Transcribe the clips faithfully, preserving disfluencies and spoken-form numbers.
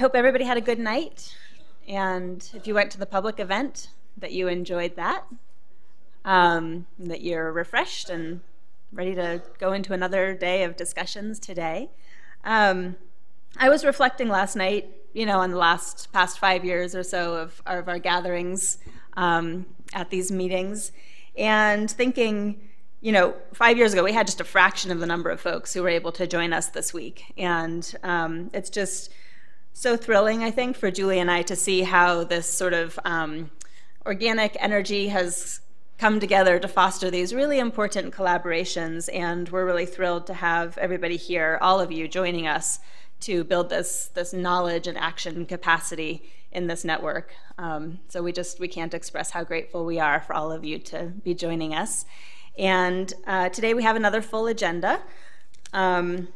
I hope everybody had a good night, and if you went to the public event, that you enjoyed that, um, that you're refreshed and ready to go into another day of discussions today. Um, I was reflecting last night, you know, on the last past five years or so of, of our gatherings um, at these meetings, and thinking, you know, five years ago we had just a fraction of the number of folks who were able to join us this week, and um, it's just so thrilling, I think, for Julie and I to see how this sort of um, organic energy has come together to foster these really important collaborations, and we're really thrilled to have everybody here, all of you, joining us to build this, this knowledge and action capacity in this network. Um, so we just, we can't express how grateful we are for all of you to be joining us. And uh, today we have another full agenda. Um,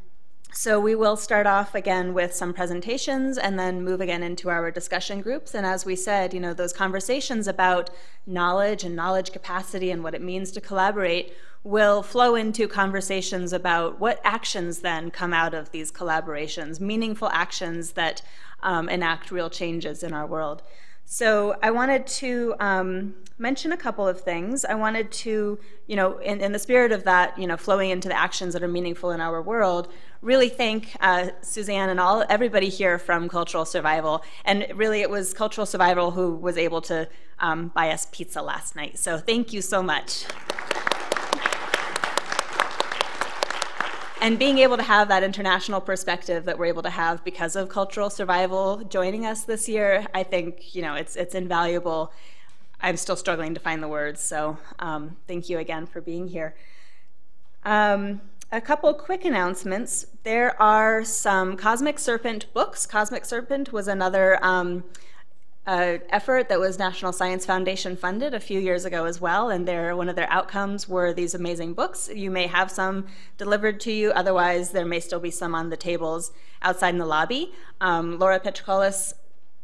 so we will start off again with some presentations and then move again into our discussion groups. And as we said, you know, those conversations about knowledge and knowledge capacity and what it means to collaborate will flow into conversations about what actions then come out of these collaborations, meaningful actions that um, enact real changes in our world. So I wanted to um, mention a couple of things. I wanted to, you know, in, in the spirit of that, you know, flowing into the actions that are meaningful in our world, really thank uh, Suzanne and all everybody here from Cultural Survival. And really, it was Cultural Survival who was able to um, buy us pizza last night. So thank you so much. And being able to have that international perspective that we're able to have because of Cultural Survival joining us this year, I think, you know, it's, it's invaluable. I'm still struggling to find the words, so um, thank you again for being here. Um, a couple quick announcements. There are some Cosmic Serpent books. Cosmic Serpent was another um, uh, effort that was National Science Foundation funded a few years ago as well, and their, one of their outcomes were these amazing books. You may have some delivered to you, otherwise there may still be some on the tables outside in the lobby. Um, Laura Petricollis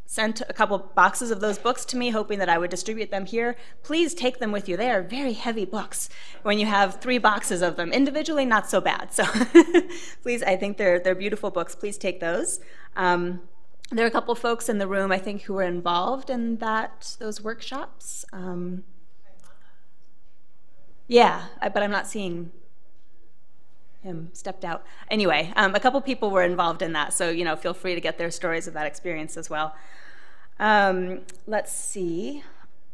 sent a couple boxes of those books to me, hoping that I would distribute them here. Please take them with you. They are very heavy books. When you have three boxes of them individually, not so bad. So please, I think they're, they're beautiful books. Please take those. Um, there are a couple folks in the room, I think, who were involved in that, those workshops. Um, yeah, but I'm not seeing him stepped out. Anyway, um, a couple people were involved in that, so, you know, feel free to get their stories of that experience as well. Um, let's see.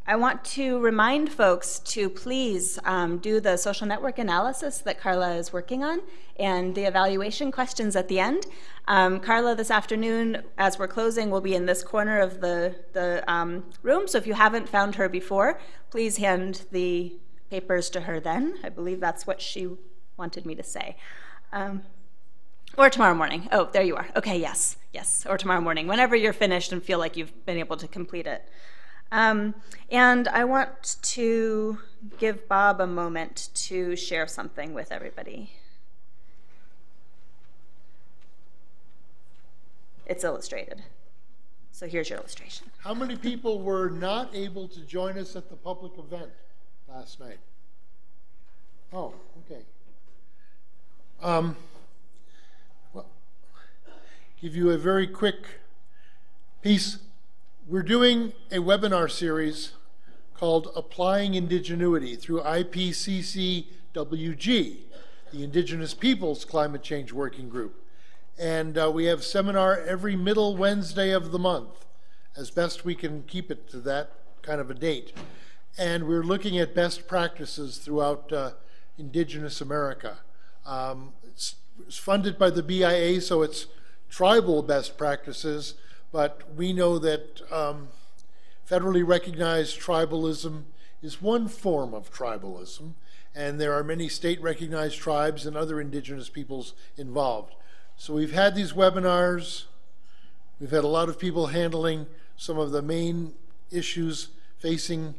I want to remind folks to please um, do the social network analysis that Carla is working on and the evaluation questions at the end. Um, Carla, this afternoon, as we're closing, will be in this corner of the, the um, room, so if you haven't found her before, please hand the papers to her then. I believe that's what she wanted me to say. Um, or tomorrow morning. Oh, there you are. Okay, yes, yes, or tomorrow morning, whenever you're finished and feel like you've been able to complete it. Um, and I want to give Bob a moment to share something with everybody. It's illustrated. So here's your illustration. How many people were not able to join us at the public event last night? Oh, okay. Um, well, give you a very quick piece. We're doing a webinar series called Applying Indigenuity through I P C C W G, the Indigenous Peoples Climate Change Working Group. And uh, we have seminar every middle Wednesday of the month, as best we can keep it to that kind of a date. And we're looking at best practices throughout uh, Indigenous America. Um, it's, it's funded by the B I A, so it's tribal best practices, but we know that um, federally recognized tribalism is one form of tribalism, and there are many state-recognized tribes and other indigenous peoples involved. So we've had these webinars. We've had a lot of people handling some of the main issues facing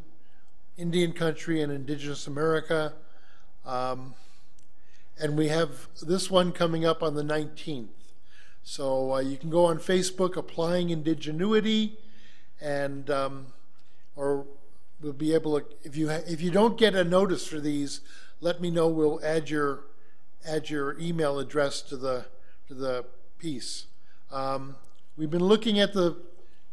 Indian country and indigenous America. Um, And we have this one coming up on the nineteenth. So uh, you can go on Facebook, Applying Indigenuity, and um, or we'll be able to, if you, ha if you don't get a notice for these, let me know, we'll add your, add your email address to the, to the piece. Um, We've been looking at the,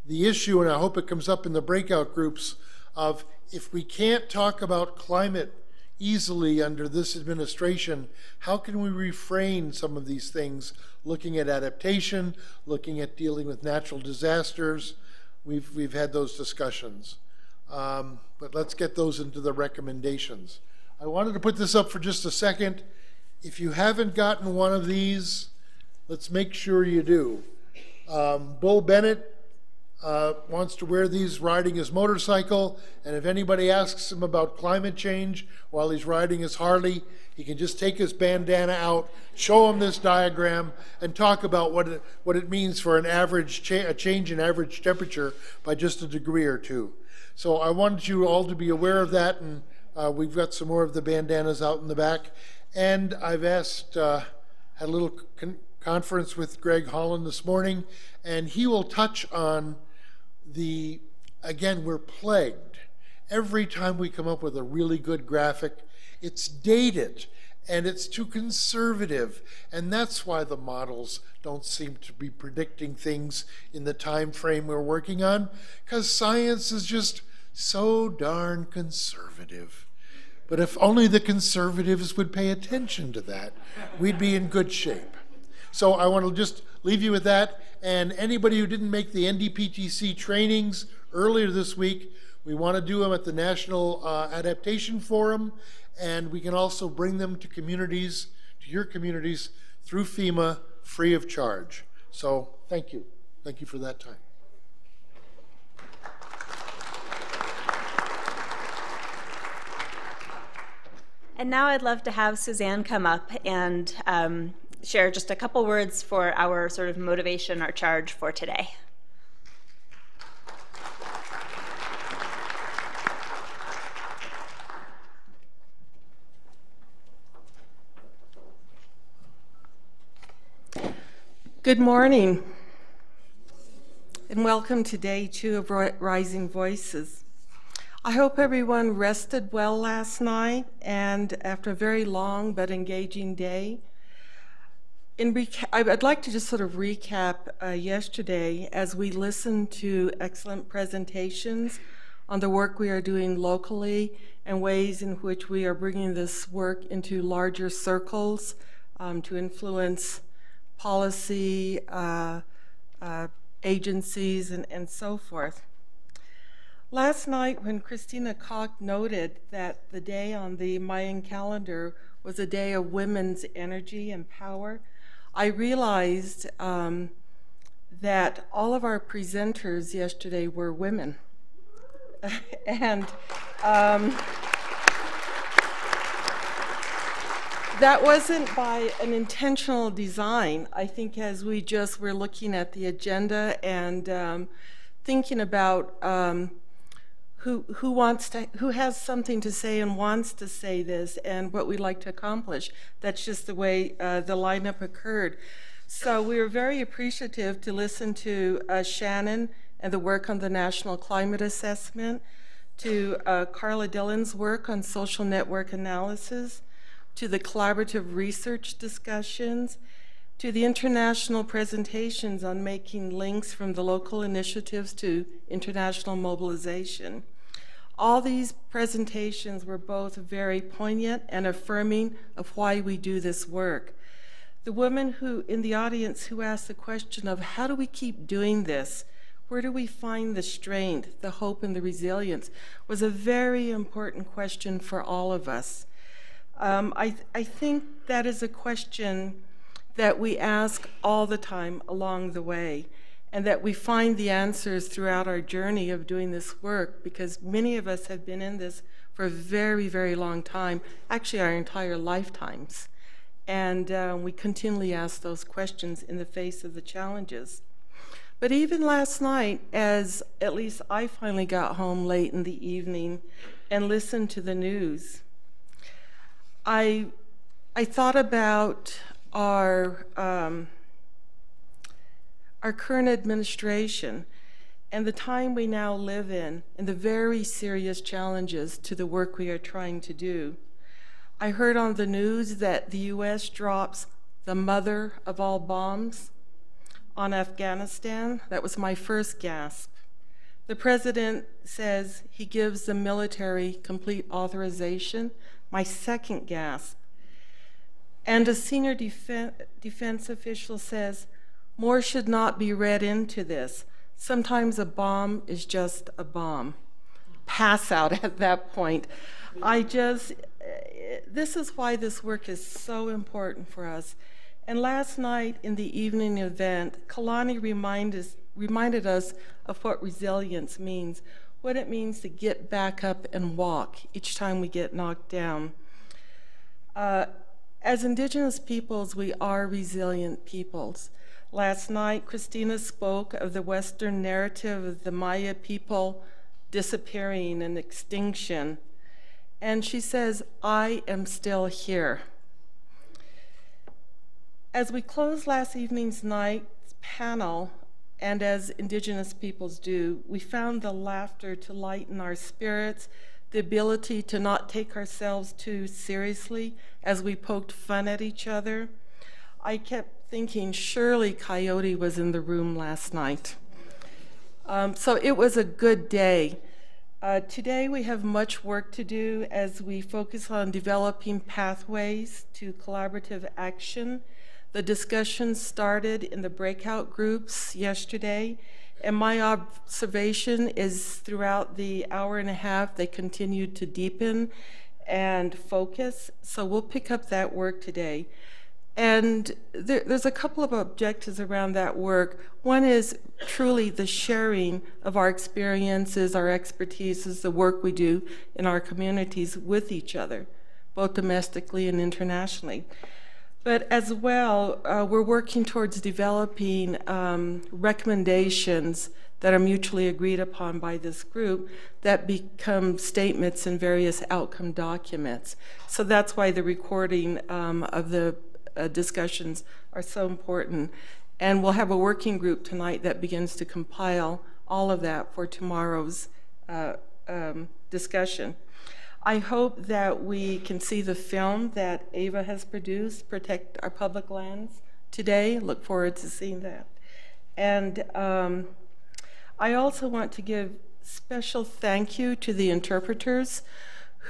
the issue, and I hope it comes up in the breakout groups, of if we can't talk about climate easily under this administration, how can we refrain some of these things, looking at adaptation, looking at dealing with natural disasters. We've, we've had those discussions. Um, but let's get those into the recommendations. I wanted to put this up for just a second. If you haven't gotten one of these, let's make sure you do. Um, Bo Bennett uh, wants to wear these riding his motorcycle, and if anybody asks him about climate change while he's riding his Harley, he can just take his bandana out, show him this diagram, and talk about what it, what it means for an average cha a change in average temperature by just a degree or two. So I wanted you all to be aware of that, and uh, we've got some more of the bandanas out in the back. And I've asked, uh, had a little con conference with Greg Holland this morning, and he will touch on the, again, we're plagued. Every time we come up with a really good graphic, it's dated, and it's too conservative, and that's why the models don't seem to be predicting things in the time frame we're working on, because science is just so darn conservative. But if only the conservatives would pay attention to that, we'd be in good shape. So I want to just leave you with that, and anybody who didn't make the N D P T C trainings earlier this week, we want to do them at the National uh, Adaptation Forum, and we can also bring them to communities, to your communities, through FEMA, free of charge. So thank you. Thank you for that time. And now I'd love to have Suzanne come up and um, share just a couple words for our sort of motivation or charge for today. Good morning, and welcome to day two of Rising Voices. I hope everyone rested well last night and after a very long but engaging day. In I'd like to just sort of recap uh, yesterday as we listened to excellent presentations on the work we are doing locally and ways in which we are bringing this work into larger circles um, to influence policy, uh, uh, agencies, and, and so forth. Last night when Christina Koch noted that the day on the Mayan calendar was a day of women's energy and power, I realized um, that all of our presenters yesterday were women. and um, That wasn't by an intentional design. I think as we just were looking at the agenda and um, thinking about um, who who wants to, who has something to say and wants to say this and what we'd like to accomplish. That's just the way uh, the lineup occurred. So we were very appreciative to listen to uh, Shannon and the work on the National Climate Assessment, to uh, Carla Dillon's work on social network analysis, to the collaborative research discussions, to the international presentations on making links from the local initiatives to international mobilization. All these presentations were both very poignant and affirming of why we do this work. The woman who in the audience who asked the question of how do we keep doing this, where do we find the strength, the hope, and the resilience, was a very important question for all of us. Um, I, th I think that is a question that we ask all the time along the way, and that we find the answers throughout our journey of doing this work, because many of us have been in this for a very, very long time, actually our entire lifetimes. And uh, we continually ask those questions in the face of the challenges. But even last night, as at least I finally got home late in the evening and listened to the news, I, I thought about our, um, our current administration and the time we now live in and the very serious challenges to the work we are trying to do. I heard on the news that the U S drops the mother of all bombs on Afghanistan, that was my first gasp. The president says he gives the military complete authorization, my second gasp. And a senior defen- defense official says, more should not be read into this. Sometimes a bomb is just a bomb. Pass out at that point. I just, this is why this work is so important for us. And last night in the evening event, Kalani reminded us, reminded us of what resilience means, what it means to get back up and walk each time we get knocked down. Uh, as Indigenous peoples, we are resilient peoples. Last night, Christina spoke of the Western narrative of the Maya people disappearing and extinction. And she says, I am still here. As we closed last evening's night's panel, and as Indigenous peoples do, we found the laughter to lighten our spirits, the ability to not take ourselves too seriously as we poked fun at each other. I kept thinking, surely Coyote was in the room last night. Um, so it was a good day. Uh, today we have much work to do as we focus on developing pathways to collaborative action. The discussion started in the breakout groups yesterday, and my observation is throughout the hour and a half, they continued to deepen and focus, so we'll pick up that work today. And there, there's a couple of objectives around that work. One is truly the sharing of our experiences, our expertise, the work we do in our communities with each other, both domestically and internationally. But as well, uh, we're working towards developing um, recommendations that are mutually agreed upon by this group that become statements in various outcome documents. So that's why the recording um, of the uh, discussions are so important. And we'll have a working group tonight that begins to compile all of that for tomorrow's uh, um, discussion. I hope that we can see the film that Ava has produced, Protect Our Public Lands, today. Look forward to seeing that. And um, I also want to give special thank you to the interpreters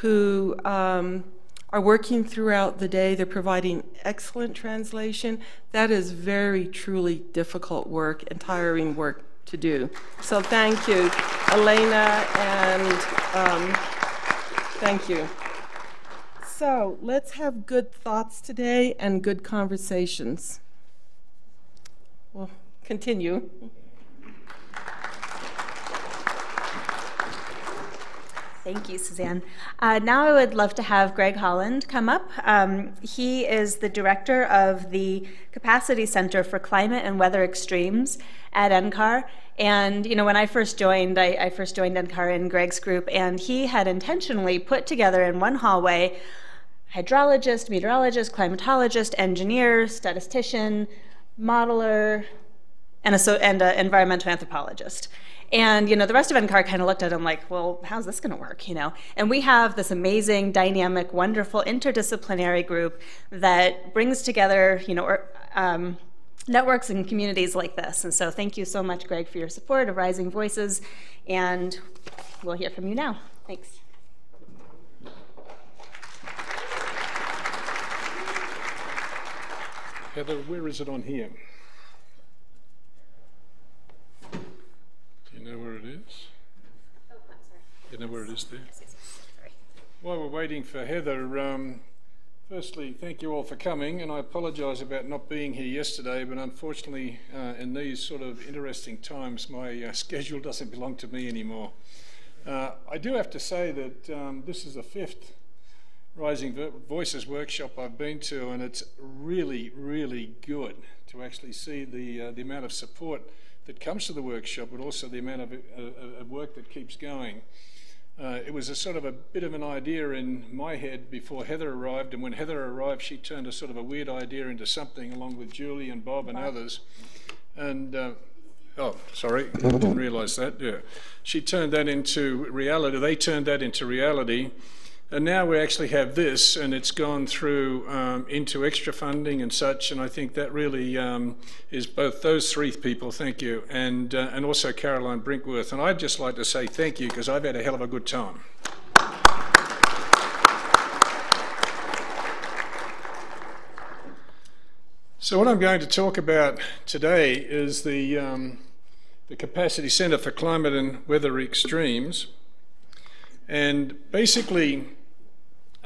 who um, are working throughout the day. They're providing excellent translation. That is very, truly difficult work and tiring work to do. So thank you, Elena and um, thank you. So let's have good thoughts today and good conversations. We'll continue. Thank you, Suzanne. Uh, now I would love to have Greg Holland come up. Um, he is the director of the Capacity Center for Climate and Weather Extremes at N C A R. And you know, when I first joined, I, I first joined N C A R in Greg's group, and he had intentionally put together in one hallway hydrologist, meteorologist, climatologist, engineer, statistician, modeler, and a and a environmental anthropologist. And you know, the rest of N C A R kind of looked at him like, well, how's this going to work? You know, and we have this amazing, dynamic, wonderful interdisciplinary group that brings together, you know, or, um, networks and communities like this. And so thank you so much, Greg, for your support of Rising Voices, and we'll hear from you now. Thanks. Heather, where is it on here? Do you know where it is? Oh, I'm sorry. You know where it is there? Yes, yes, yes. Sorry. While we're waiting for Heather, um, firstly, thank you all for coming, and I apologise about not being here yesterday, but unfortunately uh, in these sort of interesting times my uh, schedule doesn't belong to me anymore. Uh, I do have to say that um, this is the fifth Rising Voices workshop I've been to, and it's really, really good to actually see the, uh, the amount of support that comes to the workshop, but also the amount of, uh, of work that keeps going. Uh, it was a sort of a bit of an idea in my head before Heather arrived, and when Heather arrived she turned a sort of a weird idea into something along with Julie and Bob and others. And, uh, oh, sorry, didn't realise that, yeah. She turned that into reality, they turned that into reality, And now we actually have this, and it's gone through um, into extra funding and such, and I think that really um, is both those three people, thank you, and, uh, and also Carolyn Brinkworth. And I'd just like to say thank you, because I've had a hell of a good time. So what I'm going to talk about today is the, um, the Capacity Centre for Climate and Weather Extremes. And basically,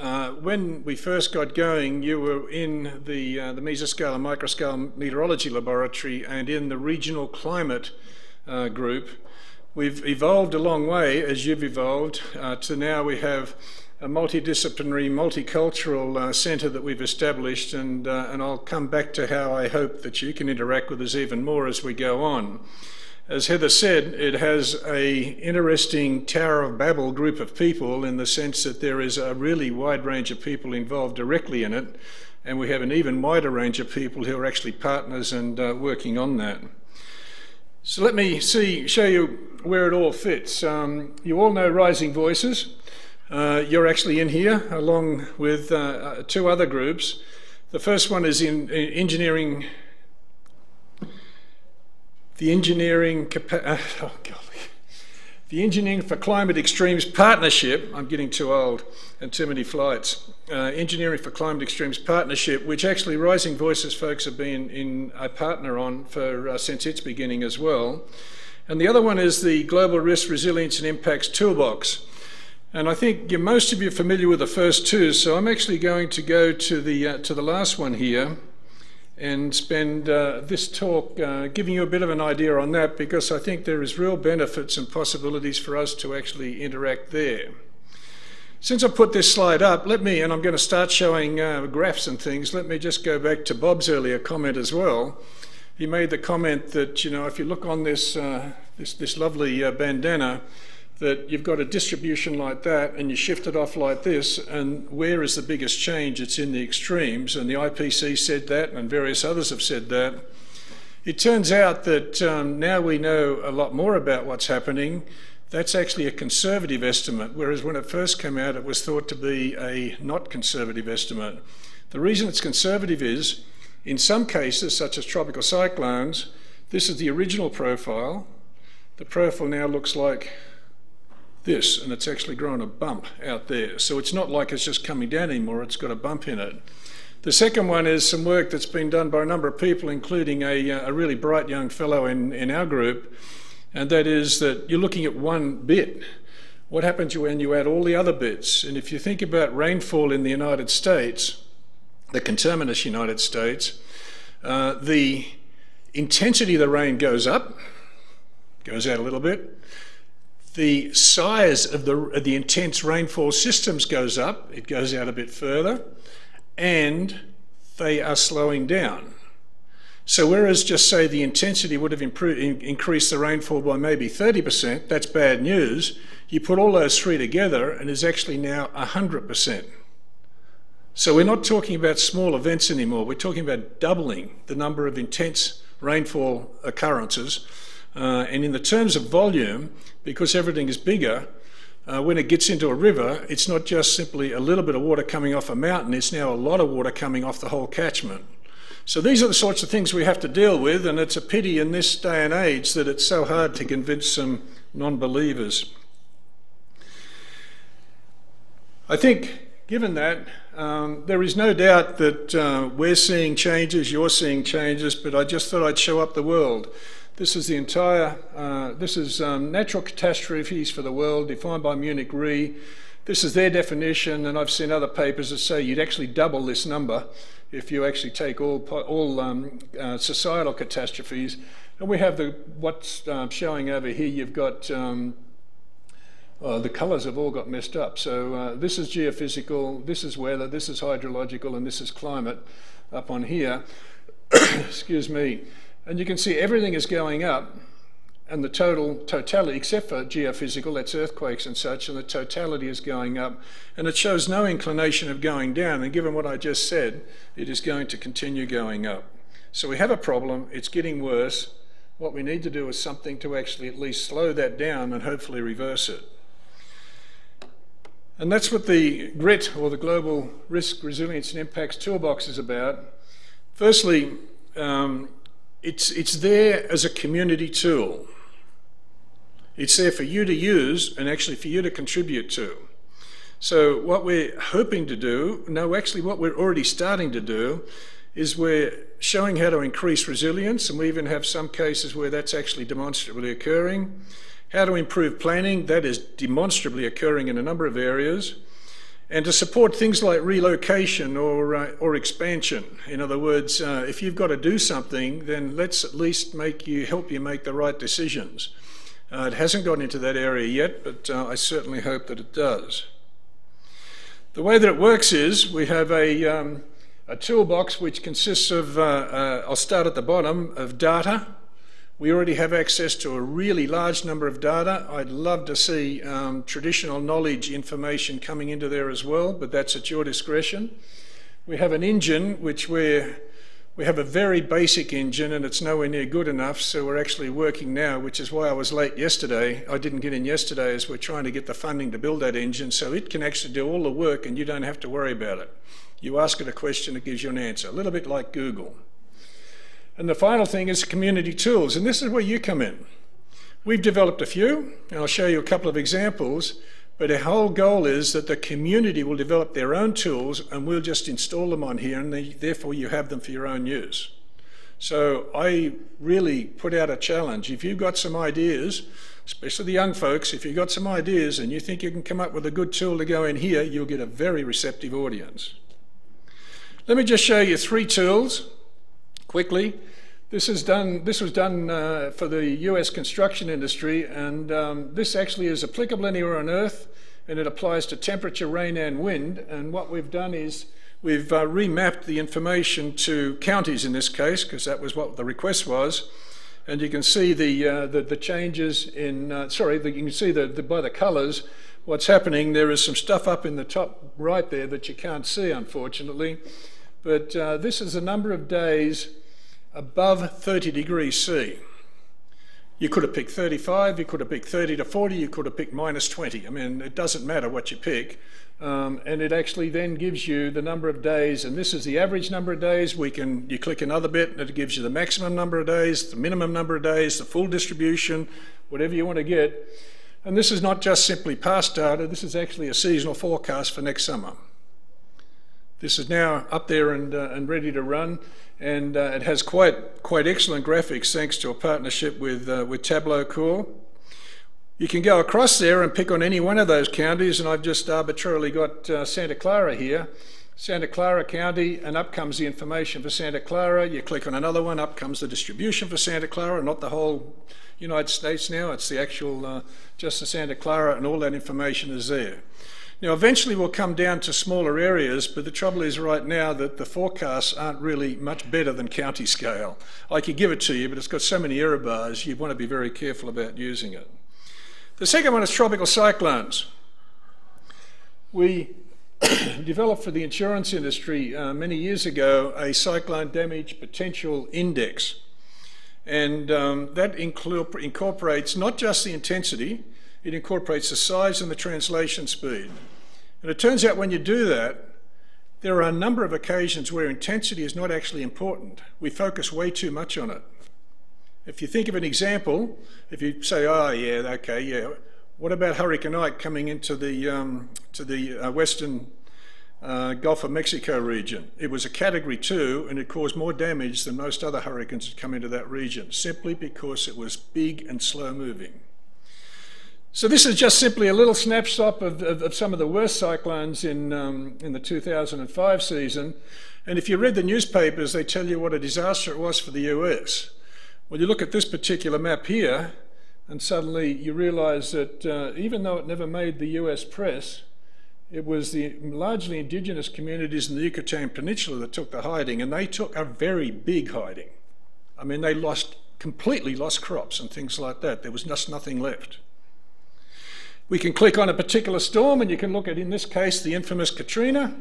Uh, when we first got going, you were in the, uh, the mesoscale and microscale meteorology laboratory and in the regional climate uh, group. We've evolved a long way, as you've evolved, uh, to now we have a multidisciplinary, multicultural uh, centre that we've established, and, uh, and I'll come back to how I hope that you can interact with us even more as we go on. As Heather said, it has an interesting Tower of Babel group of people, in the sense that there is a really wide range of people involved directly in it, and we have an even wider range of people who are actually partners and uh, working on that. So let me see, show you where it all fits. Um, you all know Rising Voices. Uh, you're actually in here along with uh, two other groups. The first one is in, in engineering The engineering, oh golly. the Engineering for Climate Extremes Partnership. I'm getting too old and too many flights. Uh, Engineering for Climate Extremes Partnership, which actually Rising Voices folks have been in a partner on for uh, since its beginning as well. And the other one is the Global Risk Resilience and Impacts Toolbox. And I think you, most of you are familiar with the first two, so I'm actually going to go to the uh, to the last one here and spend uh, this talk uh, giving you a bit of an idea on that, because I think there is real benefits and possibilities for us to actually interact there. Since I put this slide up, let me, and I'm going to start showing uh, graphs and things, let me just go back to Bob's earlier comment as well. He made the comment that, you know, if you look on this, uh, this, this lovely uh, bandana, that you've got a distribution like that and you shift it off like this, and where is the biggest change? It's in the extremes, and the I P C C said that, and various others have said that. It turns out that um, now we know a lot more about what's happening. That's actually a conservative estimate, whereas when it first came out it was thought to be a not conservative estimate. The reason it's conservative is, in some cases, such as tropical cyclones, this is the original profile. The profile now looks like this, and it's actually grown a bump out there. So it's not like it's just coming down anymore, it's got a bump in it. The second one is some work that's been done by a number of people, including a, a really bright young fellow in, in our group, and that is that you're looking at one bit. What happens when you add all the other bits? And if you think about rainfall in the United States, the conterminous United States, uh, the intensity of the rain goes up, goes out a little bit. The size of the, of the intense rainfall systems goes up, it goes out a bit further, and they are slowing down. So whereas just say the intensity would have improved, in, increased the rainfall by maybe thirty percent, that's bad news, you put all those three together and it's actually now one hundred percent. So we're not talking about small events anymore, we're talking about doubling the number of intense rainfall occurrences. Uh, and in the terms of volume, because everything is bigger, uh, when it gets into a river, it's not just simply a little bit of water coming off a mountain, it's now a lot of water coming off the whole catchment. So these are the sorts of things we have to deal with, and it's a pity in this day and age that it's so hard to convince some non-believers. I think, given that, um, there is no doubt that uh, we're seeing changes, you're seeing changes, but I just thought I'd show up the world. This is the entire, uh, this is um, natural catastrophes for the world, defined by Munich Re. This is their definition, and I've seen other papers that say you'd actually double this number if you actually take all, all um, uh, societal catastrophes. And we have the, what's uh, showing over here, you've got, um, oh, the colors have all got messed up. So uh, this is geophysical, this is weather, this is hydrological, and this is climate up on here. Excuse me. And you can see everything is going up, and the total totality, except for geophysical, that's earthquakes and such, and the totality is going up, and it shows no inclination of going down, and given what I just said, it is going to continue going up. So we have a problem, it's getting worse. What we need to do is something to actually at least slow that down and hopefully reverse it. And that's what the GRIT, or the Global Risk Resilience and Impacts Toolbox, is about. Firstly, um, it's, it's there as a community tool. It's there for you to use and actually for you to contribute to. So what we're hoping to do, no, actually what we're already starting to do, is we're showing how to increase resilience, and we even have some cases where that's actually demonstrably occurring. How to improve planning, that is demonstrably occurring in a number of areas. And to support things like relocation or, uh, or expansion. In other words, uh, if you've got to do something, then let's at least make you, help you make the right decisions. Uh, it hasn't gotten into that area yet, but uh, I certainly hope that it does. The way that it works is we have a, um, a toolbox which consists of, uh, uh, I'll start at the bottom, of data. We already have access to a really large number of data. I'd love to see um, traditional knowledge information coming into there as well, but that's at your discretion. We have an engine, which we're, we have a very basic engine, and it's nowhere near good enough, so we're actually working now, which is why I was late yesterday. I didn't get in yesterday, as we're trying to get the funding to build that engine, so it can actually do all the work and you don't have to worry about it. You ask it a question, it gives you an answer, a little bit like Google. And the final thing is community tools, and this is where you come in. We've developed a few, and I'll show you a couple of examples, but our whole goal is that the community will develop their own tools and we'll just install them on here, and they, therefore you have them for your own use. So I really put out a challenge. If you've got some ideas, especially the young folks, if you've got some ideas and you think you can come up with a good tool to go in here, you'll get a very receptive audience. Let me just show you three tools quickly. This is done, this was done uh, for the U S construction industry, and um, this actually is applicable anywhere on Earth, and it applies to temperature, rain and wind. And what we've done is we've uh, remapped the information to counties in this case, because that was what the request was. And you can see the, uh, the, the changes in, uh, sorry, the, you can see the, the, by the colors what's happening. There is some stuff up in the top right there that you can't see, unfortunately. But uh, this is the number of days above thirty degrees C. You could have picked thirty-five, you could have picked thirty to forty, you could have picked minus twenty. I mean, it doesn't matter what you pick. Um, and it actually then gives you the number of days, and this is the average number of days. We can, you click another bit and it gives you the maximum number of days, the minimum number of days, the full distribution, whatever you want to get. And this is not just simply past data, this is actually a seasonal forecast for next summer. This is now up there and, uh, and ready to run, and uh, it has quite, quite excellent graphics thanks to a partnership with, uh, with Tableau Core. You can go across there and pick on any one of those counties, and I've just arbitrarily got uh, Santa Clara here. Santa Clara County, and up comes the information for Santa Clara. You click on another one, up comes the distribution for Santa Clara, not the whole United States now, it's the actual, uh, just the Santa Clara, and all that information is there. Now, eventually we'll come down to smaller areas, but the trouble is right now that the forecasts aren't really much better than county scale. I could give it to you, but it's got so many error bars, you want to be very careful about using it. The second one is tropical cyclones. We developed for the insurance industry uh, many years ago a cyclone damage potential index. And um, that incorpor- incorporates not just the intensity, it incorporates the size and the translation speed. And it turns out when you do that, there are a number of occasions where intensity is not actually important. We focus way too much on it. If you think of an example, if you say, oh yeah, okay, yeah, what about Hurricane Ike coming into the, um, to the uh, western uh, Gulf of Mexico region? It was a category two, and it caused more damage than most other hurricanes that come into that region, simply because it was big and slow moving. So this is just simply a little snapshot of, of, of some of the worst cyclones in, um, in the two thousand five season. And if you read the newspapers, they tell you what a disaster it was for the U S. Well, you look at this particular map here, and suddenly you realize that uh, even though it never made the U S press, it was the largely indigenous communities in the Yucatan Peninsula that took the hiding, and they took a very big hiding. I mean, they lost, completely lost crops and things like that. There was just nothing left. We can click on a particular storm, and you can look at, in this case, the infamous Katrina.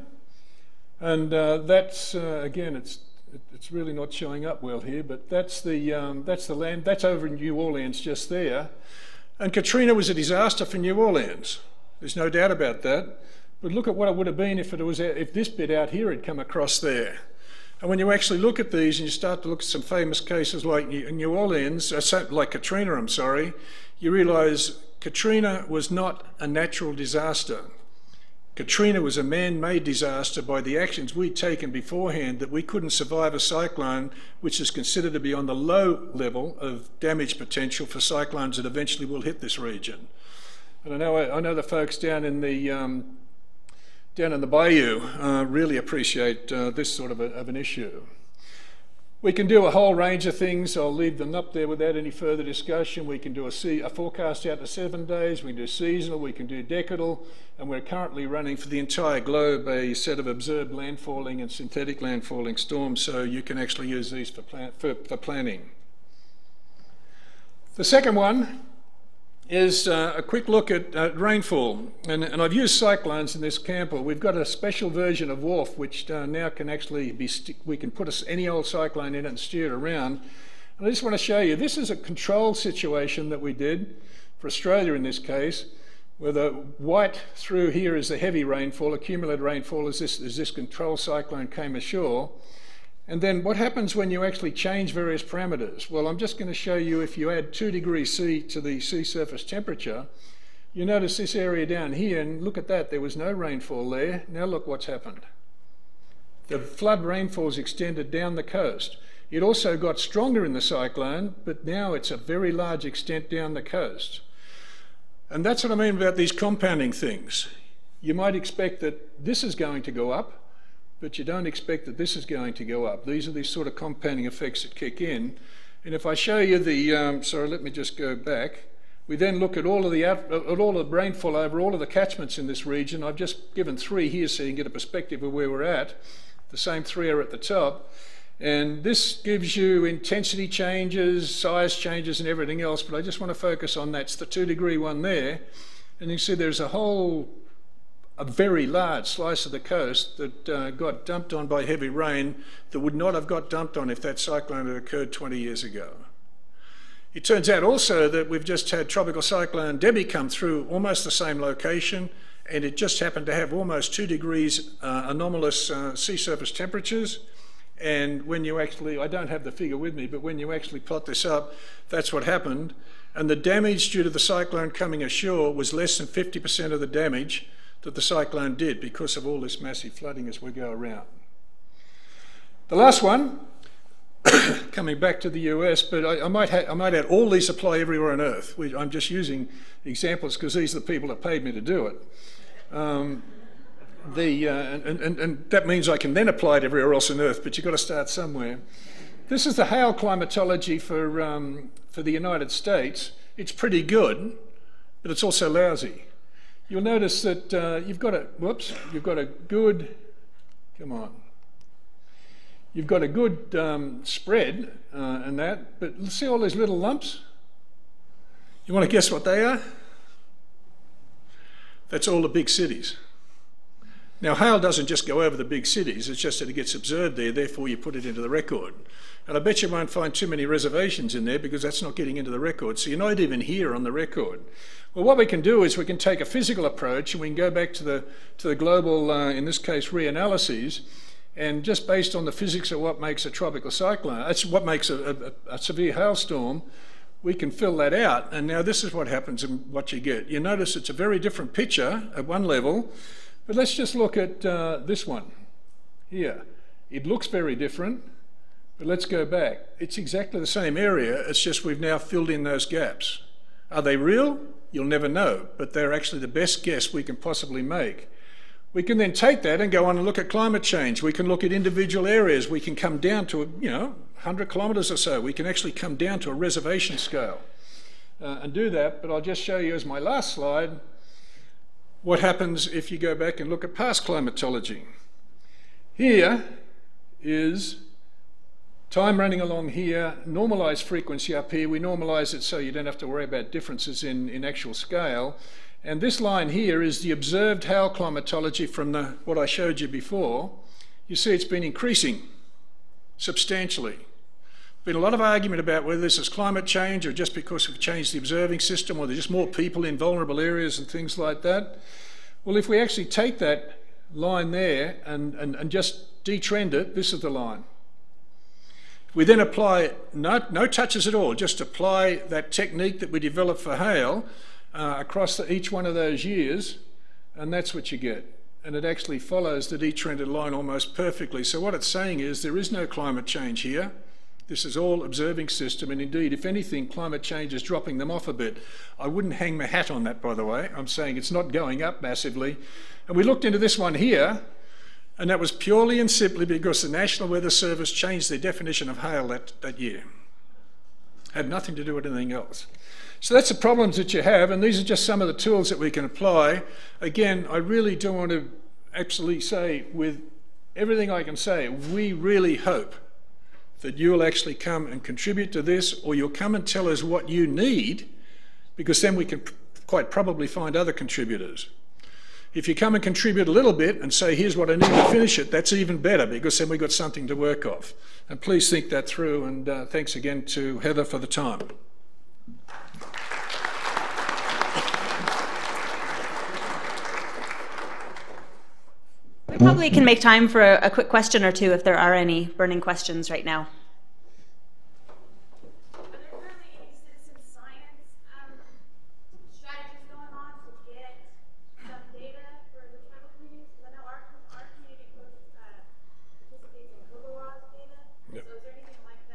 And uh, that's, uh, again, it's, it's really not showing up well here, but that's the, um, that's the land, that's over in New Orleans just there. And Katrina was a disaster for New Orleans. There's no doubt about that. But look at what it would have been if, it was, if this bit out here had come across there. And when you actually look at these and you start to look at some famous cases like New Orleans, like Katrina, I'm sorry, you realise Katrina was not a natural disaster. Katrina was a man-made disaster by the actions we'd taken beforehand, that we couldn't survive a cyclone, which is considered to be on the low level of damage potential for cyclones that eventually will hit this region. And I know, I know the folks down in the, um, down in the bayou uh, really appreciate uh, this sort of, a, of an issue. We can do a whole range of things. I'll leave them up there without any further discussion. We can do a, sea, a forecast out to seven days. We can do seasonal. We can do decadal. And we're currently running for the entire globe a set of observed landfalling and synthetic landfalling storms, so you can actually use these for, plan, for, for planning. The second one is uh, a quick look at uh, rainfall. And, and I've used cyclones in this camper. We've got a special version of WARF, which uh, now can actually be, we can put a, any old cyclone in it and steer it around. And I just want to show you, this is a controlled situation that we did for Australia in this case, where the white through here is the heavy rainfall, accumulated rainfall as this, as this control cyclone came ashore. And then what happens when you actually change various parameters? Well, I'm just going to show you, if you add two degrees C to the sea surface temperature, you notice this area down here, and look at that, there was no rainfall there. Now look what's happened. The flood rainfall's extended down the coast. It also got stronger in the cyclone, but now it's a very large extent down the coast. And that's what I mean about these compounding things. You might expect that this is going to go up, but you don't expect that this is going to go up. These are these sort of compounding effects that kick in. And if I show you the, um, sorry, let me just go back. We then look at all of the at all of the rainfall over all of the catchments in this region. I've just given three here so you can get a perspective of where we're at. The same three are at the top. And this gives you intensity changes, size changes, and everything else, but I just want to focus on that's the two degree one there. And you can see there's a whole a very large slice of the coast that uh, got dumped on by heavy rain that would not have got dumped on if that cyclone had occurred twenty years ago. It turns out also that we've just had Tropical Cyclone Debbie come through almost the same location, and it just happened to have almost two degrees uh, anomalous uh, sea surface temperatures. And when you actually, I don't have the figure with me, but when you actually plot this up, that's what happened. And the damage due to the cyclone coming ashore was less than fifty percent of the damage that the cyclone did because of all this massive flooding as we go around. The last one, coming back to the U S, but I, I, might I might add all these apply everywhere on Earth. We, I'm just using examples because these are the people that paid me to do it. Um, the, uh, and, and, and that means I can then apply it everywhere else on Earth, but you've got to start somewhere. This is the hail climatology for, um, for the United States. It's pretty good, but it's also lousy. You'll notice that uh, you've got a whoops, you've got a good, come on, you've got a good um, spread uh, and that, but see all these little lumps? You want to guess what they are? That's all the big cities. Now, hail doesn't just go over the big cities, it's just that it gets observed there, therefore you put it into the record. And I bet you won't find too many reservations in there because that's not getting into the record, so you're not even here on the record. Well, what we can do is we can take a physical approach and we can go back to the, to the global, uh, in this case, reanalyses, and just based on the physics of what makes a tropical cyclone, that's what makes a, a, a severe hailstorm, we can fill that out. And now this is what happens and what you get. You notice it's a very different picture at one level, but let's just look at uh, this one here. It looks very different, but let's go back. It's exactly the same area, it's just we've now filled in those gaps. Are they real? You'll never know, but they're actually the best guess we can possibly make. We can then take that and go on and look at climate change. We can look at individual areas. We can come down to, you know, one hundred kilometres or so. We can actually come down to a reservation scale uh, and do that, but I'll just show you as my last slide what happens if you go back and look at past climatology. Here is time running along here, normalised frequency up here. We normalise it so you don't have to worry about differences in, in actual scale. And this line here is the observed hail climatology from the, what I showed you before. You see it's been increasing substantially. Been a lot of argument about whether this is climate change or just because we've changed the observing system, or there's just more people in vulnerable areas and things like that. Well, if we actually take that line there and, and, and just detrend it, this is the line. We then apply no, no touches at all, just apply that technique that we developed for hail uh, across the, each one of those years, and that's what you get. And it actually follows the detrended line almost perfectly. So what it's saying is there is no climate change here. This is all observing system, and indeed, if anything, climate change is dropping them off a bit. I wouldn't hang my hat on that, by the way. I'm saying it's not going up massively. And we looked into this one here, and that was purely and simply because the National Weather Service changed their definition of hail that, that year. Had nothing to do with anything else. So that's the problems that you have, and these are just some of the tools that we can apply. Again, I really do want to absolutely say, with everything I can say, we really hope that you'll actually come and contribute to this, or you'll come and tell us what you need, because then we can pr- quite probably find other contributors. If you come and contribute a little bit and say, here's what I need to finish it, that's even better, because then we've got something to work off. And please think that through, and uh, thanks again to Heather for the time. We probably can make time for a, a quick question or two if there are any burning questions right now. Are there currently any citizen science um, strategies going on to get some data for the tribal communities? I know our, our community participates in CoCoRaHS data, yep. So is there anything like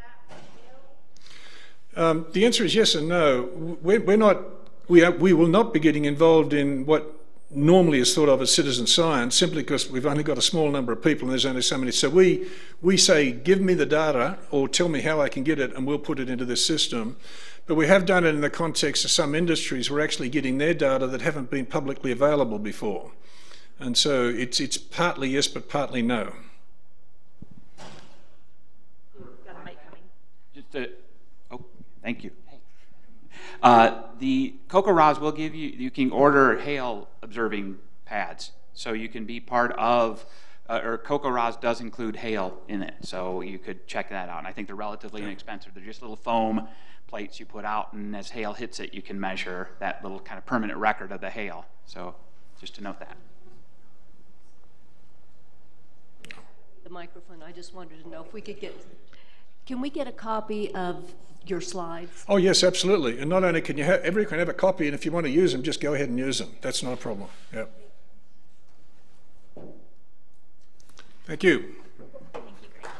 that? Um, the answer is yes and no. We're, we're not, we, are, we will not be getting involved in what normally is thought of as citizen science, simply because we've only got a small number of people and there's only so many. So we, we say, give me the data or tell me how I can get it and we'll put it into this system. But we have done it in the context of some industries who are actually getting their data that haven't been publicly available before. And so it's, it's partly yes, but partly no. Got a mic coming. Just a, oh, thank you. Uh, the CoCoRaHS will give you, you can order hail observing pads. So you can be part of, uh, or CoCoRaHS does include hail in it. So you could check that out. And I think they're relatively inexpensive. They're just little foam plates you put out, and as hail hits it, you can measure that little kind of permanent record of the hail. So just to note that. The microphone, I just wanted to know if we could get, can we get a copy of your slides? Oh yes, absolutely. And not only can you have, everyone can have a copy, and if you want to use them, just go ahead and use them. That's not a problem. Yep. Thank you. Thank you, Greg.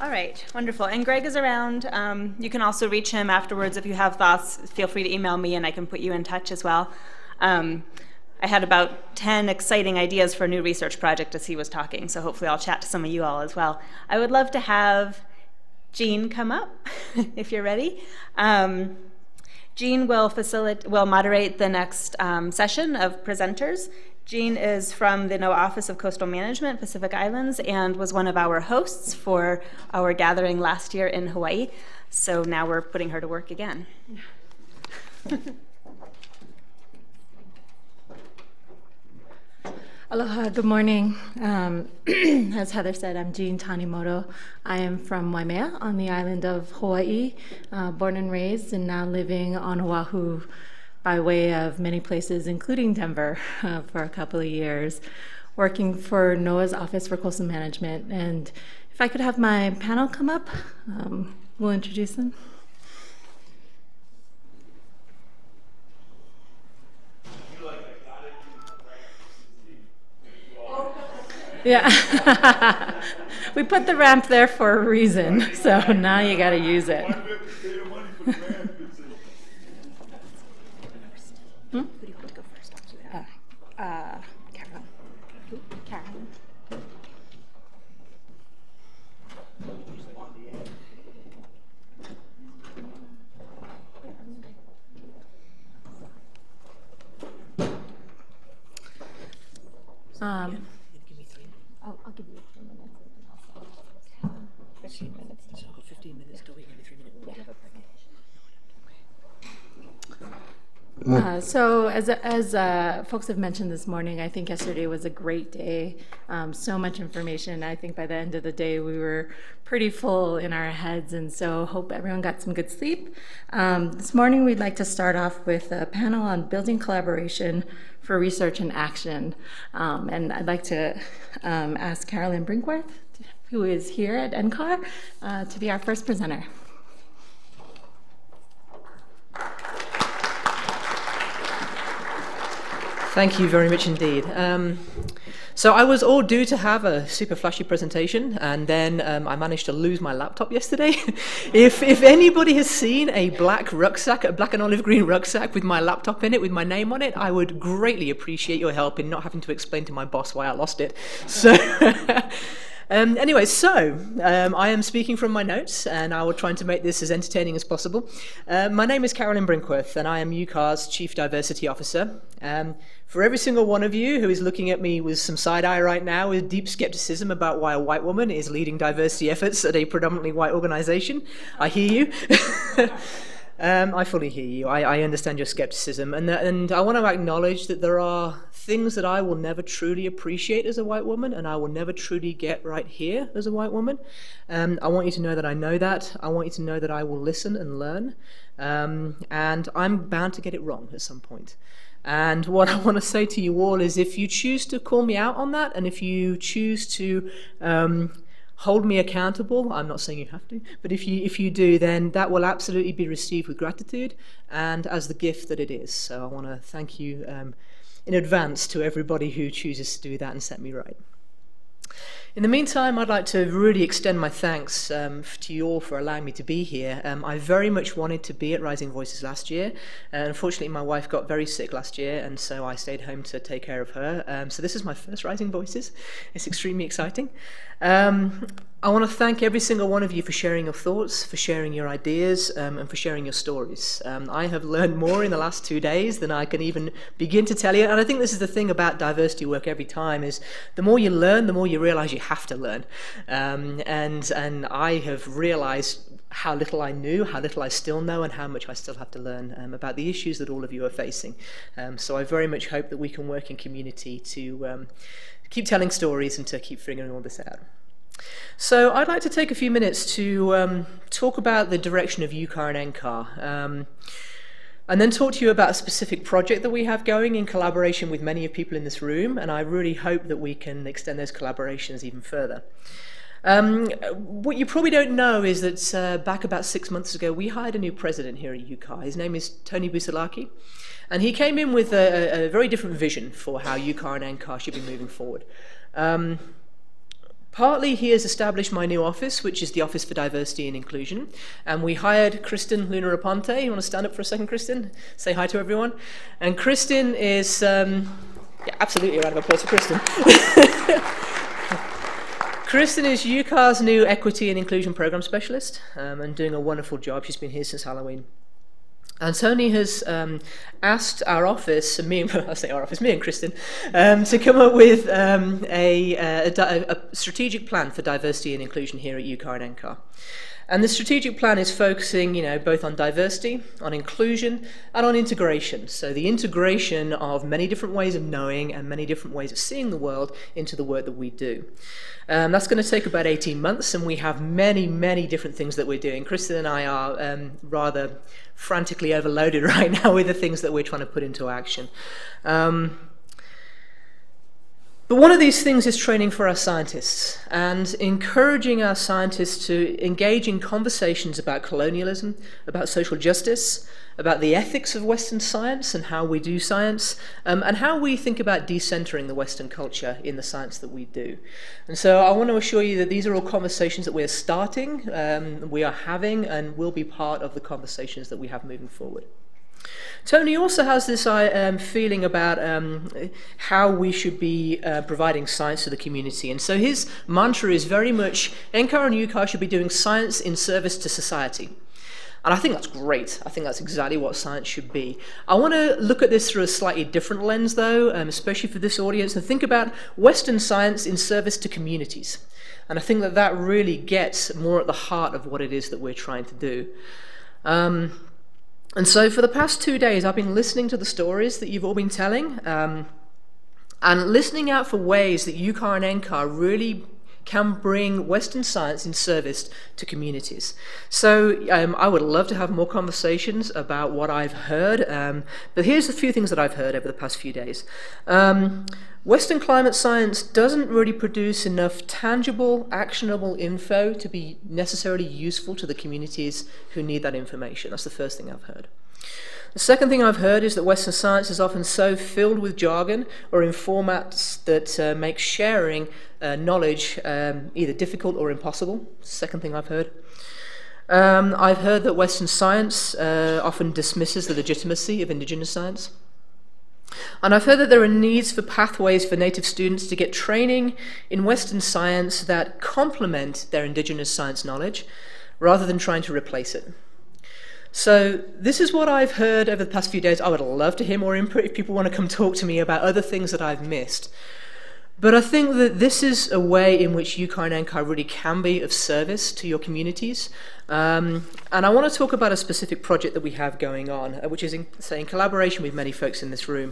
All right, wonderful. And Greg is around. Um, you can also reach him afterwards if you have thoughts. Feel free to email me, and I can put you in touch as well. Um, I had about ten exciting ideas for a new research project as he was talking, so hopefully I'll chat to some of you all as well. I would love to have Jean come up, if you're ready. Um, Jean will, will moderate the next um, session of presenters. Jean is from the NOAA Office of Coastal Management, Pacific Islands, and was one of our hosts for our gathering last year in Hawaii. So now we're putting her to work again. Aloha, good morning. Um, as Heather said, I'm Jean Tanimoto. I am from Waimea on the island of Hawaii, uh, born and raised, and now living on Oahu by way of many places, including Denver, uh, for a couple of years, working for NOAA's Office for Coastal Management. And if I could have my panel come up, um, we'll introduce them. Yeah, we put the ramp there for a reason, so now you got to use it. Hmm? Who do you want to go first? Uh, uh, Carolyn. Carolyn. Um. Uh, so as, as uh, folks have mentioned this morning, I think yesterday was a great day. Um, so much information. I think by the end of the day, we were pretty full in our heads, and so hope everyone got some good sleep. Um, this morning, we'd like to start off with a panel on building collaboration for research and action. Um, and I'd like to um, ask Carolyn Brinkworth, who is here at N C A R, uh, to be our first presenter. Thank you very much indeed. Um, so I was all due to have a super flashy presentation, and then um, I managed to lose my laptop yesterday. if, if anybody has seen a black rucksack, a black and olive green rucksack with my laptop in it, with my name on it, I would greatly appreciate your help in not having to explain to my boss why I lost it. So. Um, anyway, so um, I am speaking from my notes, and I will try to make this as entertaining as possible. Uh, my name is Carolyn Brinkworth, and I am U C A R's Chief Diversity Officer. Um, for every single one of you who is looking at me with some side-eye right now with deep skepticism about why a white woman is leading diversity efforts at a predominantly white organization, I hear you. Um, I fully hear you. I, I understand your skepticism, and, and I want to acknowledge that there are things that I will never truly appreciate as a white woman, and I will never truly get right here as a white woman. Um, I want you to know that I know that. I want you to know that I will listen and learn, um, and I'm bound to get it wrong at some point. And what I want to say to you all is if you choose to call me out on that, and if you choose to um, hold me accountable, I'm not saying you have to, but if you, if you do, then that will absolutely be received with gratitude and as the gift that it is. So I want to thank you um, in advance to everybody who chooses to do that and set me right. In the meantime, I'd like to really extend my thanks um, to you all for allowing me to be here. Um, I very much wanted to be at Rising Voices last year. Uh, unfortunately, my wife got very sick last year, and so I stayed home to take care of her. Um, so this is my first Rising Voices. It's extremely exciting. Um, I want to thank every single one of you for sharing your thoughts, for sharing your ideas, um, and for sharing your stories. Um, I have learned more in the last two days than I can even begin to tell you, and I think this is the thing about diversity work every time is the more you learn, the more you realize you have to learn. Um, and, and I have realized how little I knew, how little I still know, and how much I still have to learn um, about the issues that all of you are facing. Um, so I very much hope that we can work in community to um, keep telling stories and to keep figuring all this out. So I'd like to take a few minutes to um, talk about the direction of U C A R and N C A R, um, and then talk to you about a specific project that we have going in collaboration with many of people in this room, and I really hope that we can extend those collaborations even further. Um, what you probably don't know is that uh, back about six months ago, we hired a new president here at U C A R. His name is Tony Busalaki, and he came in with a, a very different vision for how U C A R and N C A R should be moving forward. Um, Partly, he has established my new office, which is the Office for Diversity and Inclusion, and we hired Kristen Luna-Aponte. You want to stand up for a second, Kristen? Say hi to everyone. And Kristen is, um, yeah, absolutely, a round of applause for Kristen. Kristen is U C A R's new Equity and Inclusion Program Specialist, um, and doing a wonderful job. She's been here since Halloween. And Tony has um, asked our office, me and, I say our office, me and Kristen, um, to come up with um, a, a, a strategic plan for diversity and inclusion here at U C A R and N C A R. And the strategic plan is focusing, you know, both on diversity, on inclusion, and on integration. So the integration of many different ways of knowing and many different ways of seeing the world into the work that we do. Um, that's going to take about eighteen months, and we have many, many different things that we're doing. Kristen and I are um, rather frantically overloaded right now with the things that we're trying to put into action. Um, But one of these things is training for our scientists and encouraging our scientists to engage in conversations about colonialism, about social justice, about the ethics of Western science and how we do science, um, and how we think about decentering the Western culture in the science that we do. And so I want to assure you that these are all conversations that we're starting, um, we are having, and will be part of the conversations that we have moving forward. Tony also has this um, feeling about um, how we should be uh, providing science to the community, and so his mantra is very much N C A R and U C A R should be doing science in service to society. And I think that's great. I think that's exactly what science should be. I want to look at this through a slightly different lens though, um, especially for this audience, and think about Western science in service to communities. And I think that that really gets more at the heart of what it is that we're trying to do. Um, And so for the past two days, I've been listening to the stories that you've all been telling, um, and listening out for ways that U C A R and N C A R really can bring Western science in service to communities. So um, I would love to have more conversations about what I've heard, um, but here's a few things that I've heard over the past few days. Um, Western climate science doesn't really produce enough tangible, actionable info to be necessarily useful to the communities who need that information. That's the first thing I've heard. The second thing I've heard is that Western science is often so filled with jargon or in formats that uh, make sharing uh, knowledge um, either difficult or impossible. Second thing I've heard. Um, I've heard that Western science uh, often dismisses the legitimacy of indigenous science. And I've heard that there are needs for pathways for native students to get training in Western science that complement their indigenous science knowledge rather than trying to replace it. So this is what I've heard over the past few days. I would love to hear more input if people want to come talk to me about other things that I've missed. But I think that this is a way in which U C A R and N C A R really can be of service to your communities. Um, and I want to talk about a specific project that we have going on, which is in, say, in collaboration with many folks in this room.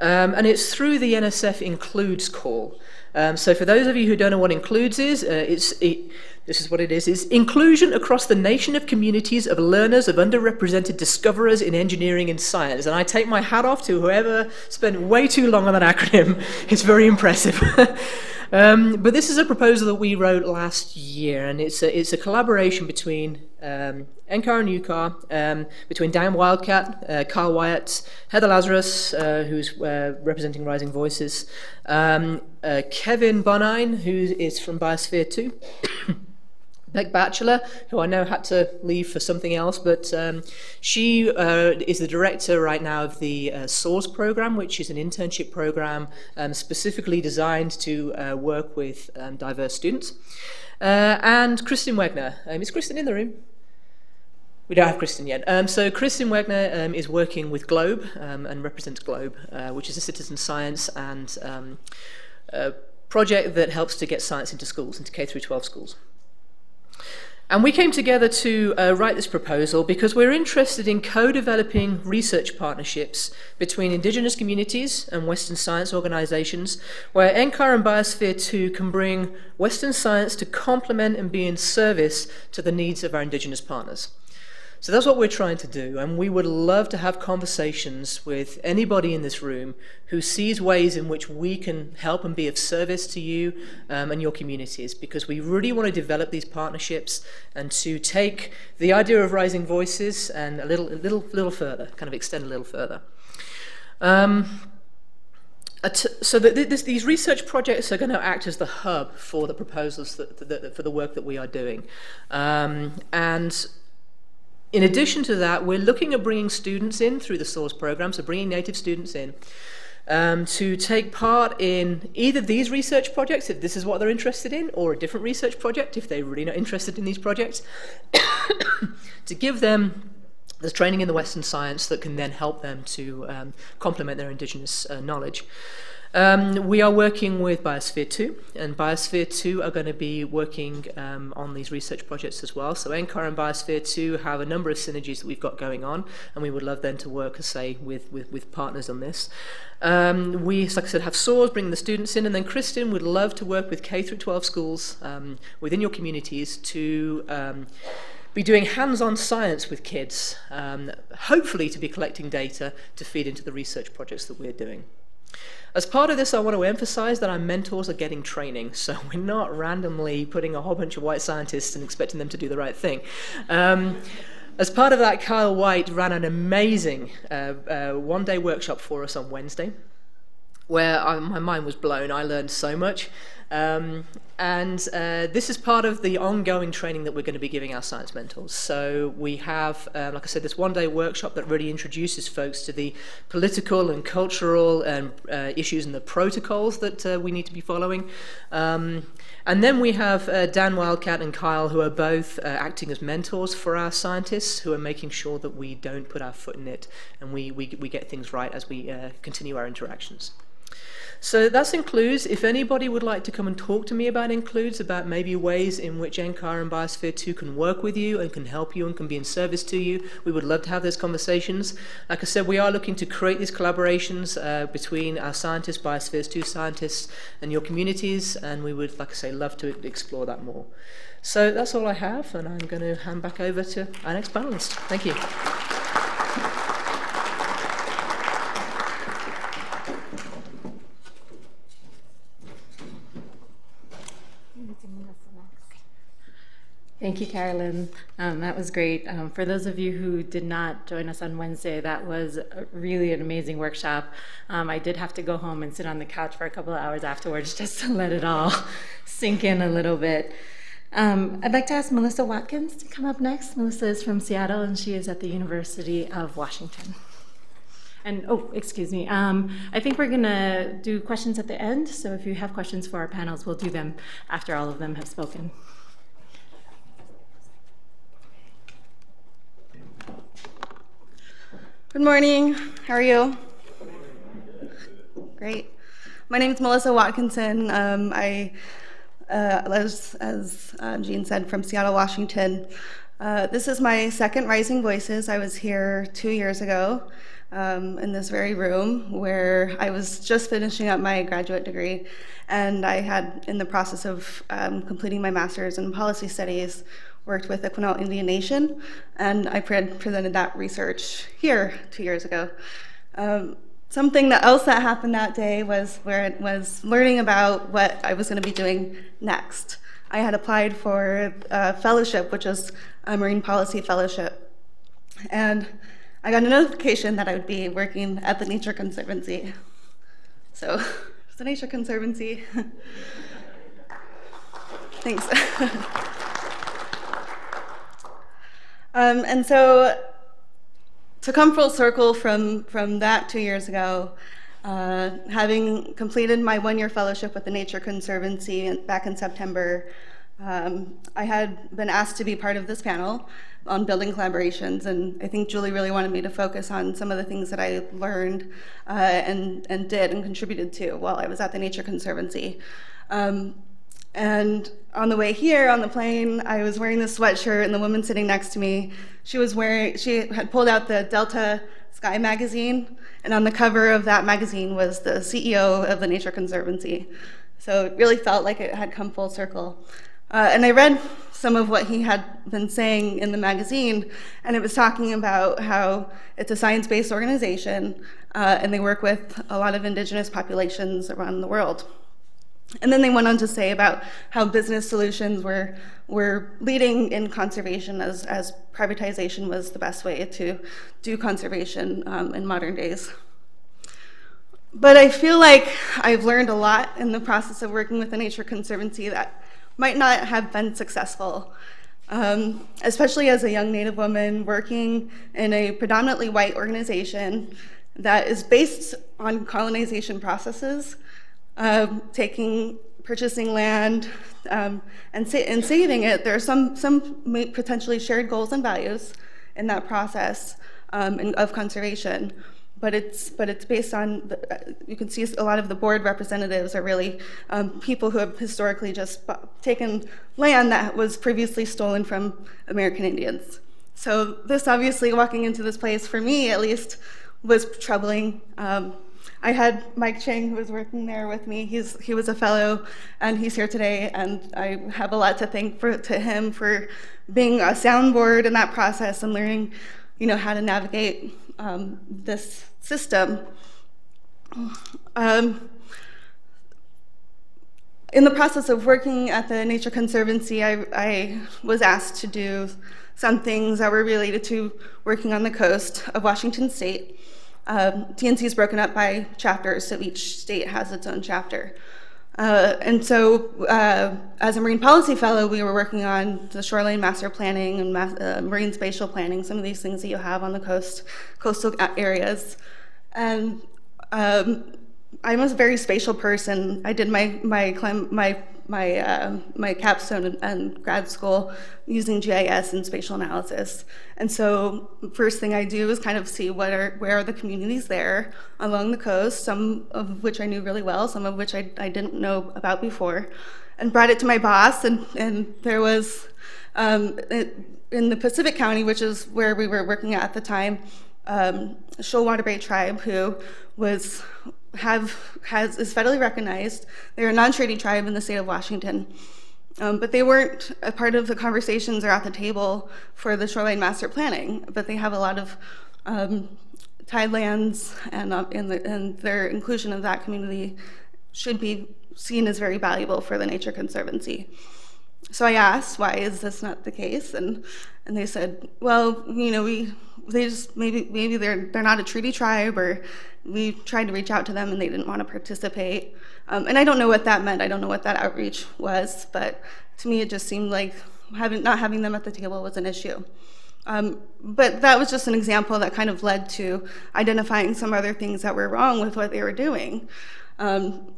Um, and it's through the N S F Includes call. Um, so for those of you who don't know what Includes is, uh, it's, it, this is what it is, is inclusion across the nation of communities of learners, of underrepresented discoverers in engineering and science. And I take my hat off to whoever spent way too long on that acronym. It's very impressive. um, but this is a proposal that we wrote last year, and it's a, it's a collaboration between um, N C A R and U C A R, um, between Dan Wildcat, uh, Kyle White, Heather Lazarus, uh, who's uh, representing Rising Voices, um, uh, Kevin Bonine, who is from Biosphere two, Beck Batchelor, who I know had to leave for something else, but um, she uh, is the director right now of the uh, SOARS program, which is an internship program um, specifically designed to uh, work with um, diverse students. Uh, and Kristen Wegner. Um, is Kristen in the room? We don't have Kristen yet. Um, so Kristen Wegner um, is working with GLOBE um, and represents GLOBE, uh, which is a citizen science and um, a project that helps to get science into schools, into K through twelve schools. And we came together to uh, write this proposal because we're interested in co-developing research partnerships between indigenous communities and Western science organizations, where N C A R and Biosphere two can bring Western science to complement and be in service to the needs of our indigenous partners. So that's what we're trying to do, and we would love to have conversations with anybody in this room who sees ways in which we can help and be of service to you um, and your communities, because we really want to develop these partnerships and to take the idea of Rising Voices and a little, a little, little further, kind of extend a little further. Um, So the, this, these research projects are going to act as the hub for the proposals, that, that, for the work that we are doing. Um, and in addition to that, we're looking at bringing students in through the SOARS program, so bringing native students in, um, to take part in either these research projects, if this is what they're interested in, or a different research project, if they're really not interested in these projects, to give them the training in the Western science that can then help them to um, complement their indigenous uh, knowledge. Um, we are working with Biosphere two, and Biosphere two are going to be working um, on these research projects as well. So N C A R and Biosphere two have a number of synergies that we've got going on, and we would love them to work, say, with, with, with partners on this. Um, we, like I said, have SOARS, bringing the students in, and then Kristen would love to work with K through twelve schools um, within your communities to um, be doing hands-on science with kids, um, hopefully to be collecting data to feed into the research projects that we're doing. As part of this, I want to emphasize that our mentors are getting training, so we're not randomly putting a whole bunch of white scientists and expecting them to do the right thing. Um, as part of that, Kyle White ran an amazing uh, uh, one-day workshop for us on Wednesday, where I, my mind was blown. I learned so much. Um, and uh, this is part of the ongoing training that we're going to be giving our science mentors. So we have, uh, like I said, this one-day workshop that really introduces folks to the political and cultural and, uh, issues and the protocols that uh, we need to be following. Um, and then we have uh, Dan Wildcat and Kyle, who are both uh, acting as mentors for our scientists, who are making sure that we don't put our foot in it and we, we, we get things right as we uh, continue our interactions. So that's Includes. If anybody would like to come and talk to me about Includes, about maybe ways in which N C A R and Biosphere two can work with you and can help you and can be in service to you, we would love to have those conversations. Like I said, we are looking to create these collaborations uh, between our scientists, Biosphere two scientists, and your communities, and we would, like I say, love to explore that more. So that's all I have, and I'm going to hand back over to our next panelist. Thank you. Thank you, Carolyn. Um, that was great. Um, for those of you who did not join us on Wednesday, that was really an amazing workshop. Um, I did have to go home and sit on the couch for a couple of hours afterwards just to let it all sink in a little bit. Um, I'd like to ask Melissa Watkins to come up next. Melissa is from Seattle, and she is at the University of Washington. And, oh, excuse me, um, I think we're going to do questions at the end, so if you have questions for our panels, we'll do them after all of them have spoken. Good morning. How are you? Great. My name is Melissa Watkinson. Um, I, uh, as, as uh, Jean said, from Seattle, Washington. Uh, this is my second Rising Voices. I was here two years ago um, in this very room where I was just finishing up my graduate degree, and I had, in the process of um, completing my master's in policy studies, worked with the Quinault Indian Nation, and I pre presented that research here two years ago. Um, something that else that happened that day was where it was learning about what I was going to be doing next. I had applied for a fellowship, which is a marine policy fellowship, and I got a notification that I would be working at the Nature Conservancy. So, it's the Nature Conservancy. Thanks. Um, and so, to come full circle from, from that two years ago, uh, having completed my one-year fellowship with the Nature Conservancy back in September, um, I had been asked to be part of this panel on building collaborations, and I think Julie really wanted me to focus on some of the things that I learned uh, and, and did and contributed to while I was at the Nature Conservancy. Um, And on the way here, on the plane, I was wearing this sweatshirt, and the woman sitting next to me, she was wearing, she had pulled out the Delta Sky magazine, and on the cover of that magazine was the C E O of the Nature Conservancy. So it really felt like it had come full circle. Uh, and I read some of what he had been saying in the magazine, and it was talking about how it's a science-based organization, uh, and they work with a lot of indigenous populations around the world. And then they went on to say about how business solutions were, were leading in conservation as, as privatization was the best way to do conservation um, in modern days. But I feel like I've learned a lot in the process of working with the Nature Conservancy that might not have been successful, um, especially as a young Native woman working in a predominantly white organization that is based on colonization processes. Uh, taking, purchasing land, um, and, sa and saving it. There are some, some potentially shared goals and values in that process um, in, of conservation, but it's, but it's based on, the, you can see a lot of the board representatives are really um, people who have historically just taken land that was previously stolen from American Indians. So this obviously, walking into this place, for me at least, was troubling. Um, I had Mike Chang, who was working there with me. He's, he was a fellow, and he's here today, and I have a lot to thank for, to him for being a soundboard in that process and learning, you know, how to navigate um, this system. Um, in the process of working at the Nature Conservancy, I, I was asked to do some things that were related to working on the coast of Washington State. Um, T N C is broken up by chapters, so each state has its own chapter. Uh, and so, uh, as a marine policy fellow, we were working on the shoreline master planning and ma uh, marine spatial planning, some of these things that you have on the coast, coastal areas. And um, I'm a very spatial person. I did my, my, my my, uh, my capstone and grad school using G I S and spatial analysis. And so first thing I do is kind of see what are, where are the communities there along the coast, some of which I knew really well, some of which I, I didn't know about before, and brought it to my boss, and, and there was, um, it, in the Pacific County, which is where we were working at, at the time, um, Shoalwater Bay tribe who was, have, has, is federally recognized. They're a non-treaty tribe in the state of Washington. Um, but they weren't a part of the conversations or at the table for the shoreline master planning, but they have a lot of um, tidelands, and, uh, and, the, and their inclusion of that community should be seen as very valuable for the Nature Conservancy. So I asked, why is this not the case? And, and they said, well, you know, we, they just, maybe, maybe they're, they're not a treaty tribe, or we tried to reach out to them and they didn't want to participate. Um, and I don't know what that meant. I don't know what that outreach was, but to me it just seemed like having, not having them at the table was an issue. Um, but that was just an example that kind of led to identifying some other things that were wrong with what they were doing. Um,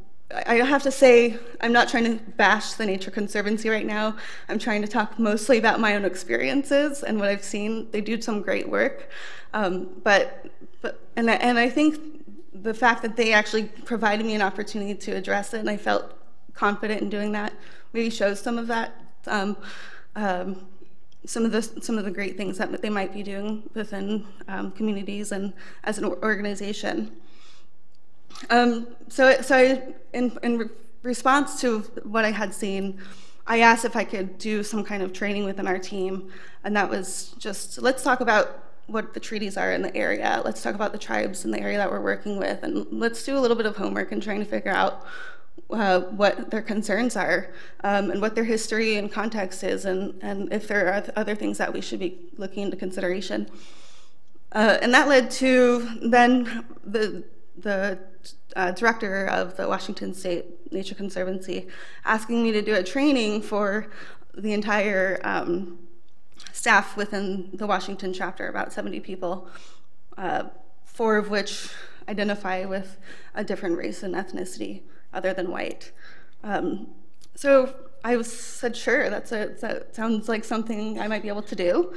I have to say, I'm not trying to bash the Nature Conservancy right now. I'm trying to talk mostly about my own experiences and what I've seen. They do some great work, um, but, but and, I, and I think the fact that they actually provided me an opportunity to address it, and I felt confident in doing that, maybe shows some of that, um, um, some of the some of the great things that they might be doing within um, communities and as an organization. Um, so, so I, in, in re response to what I had seen, I asked if I could do some kind of training within our team, and that was just, let's talk about what the treaties are in the area, let's talk about the tribes in the area that we're working with, and let's do a little bit of homework and trying to figure out uh, what their concerns are, um, and what their history and context is, and, and if there are other things that we should be looking into consideration. Uh, and that led to then the the uh, director of the Washington State Nature Conservancy asking me to do a training for the entire um, staff within the Washington chapter, about seventy people, uh, four of which identify with a different race and ethnicity other than white. Um, so I was said, sure, that's a, that sounds like something I might be able to do.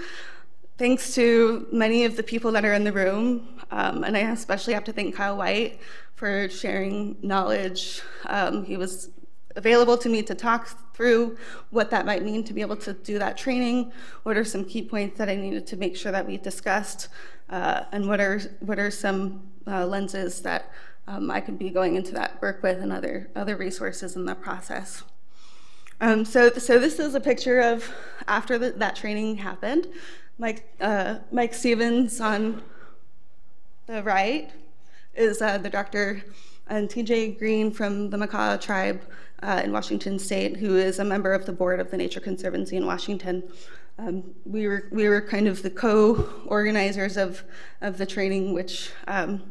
Thanks to many of the people that are in the room, um, and I especially have to thank Kyle White for sharing knowledge. Um, he was available to me to talk through what that might mean to be able to do that training, what are some key points that I needed to make sure that we discussed, uh, and what are, what are some uh, lenses that um, I could be going into that work with, and other, other resources in the process. Um, so, so this is a picture of after the, that training happened. Mike, uh, Mike Stevens on the right is uh, the director, and T J Green from the Makah tribe uh, in Washington State, who is a member of the board of the Nature Conservancy in Washington. Um, we were we were kind of the co-organizers of of the training, which um,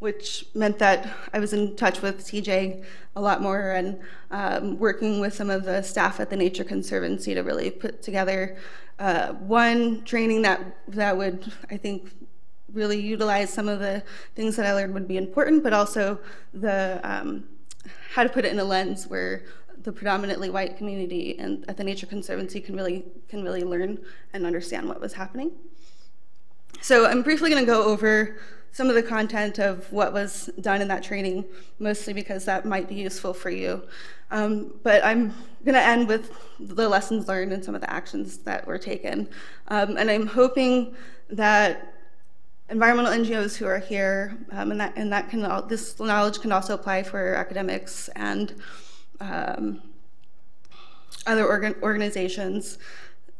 which meant that I was in touch with T J a lot more, and um, working with some of the staff at the Nature Conservancy to really put together Uh, one training that, that would, I think, really utilize some of the things that I learned would be important, but also the um, how to put it in a lens where the predominantly white community and at the Nature Conservancy can really, can really learn and understand what was happening. So I'm briefly going to go over some of the content of what was done in that training, mostly because that might be useful for you. Um, but I'm going to end with the lessons learned and some of the actions that were taken. Um, and I'm hoping that environmental N G Os who are here, um, and that, and that can all, this knowledge can also apply for academics and um, other organ organizations,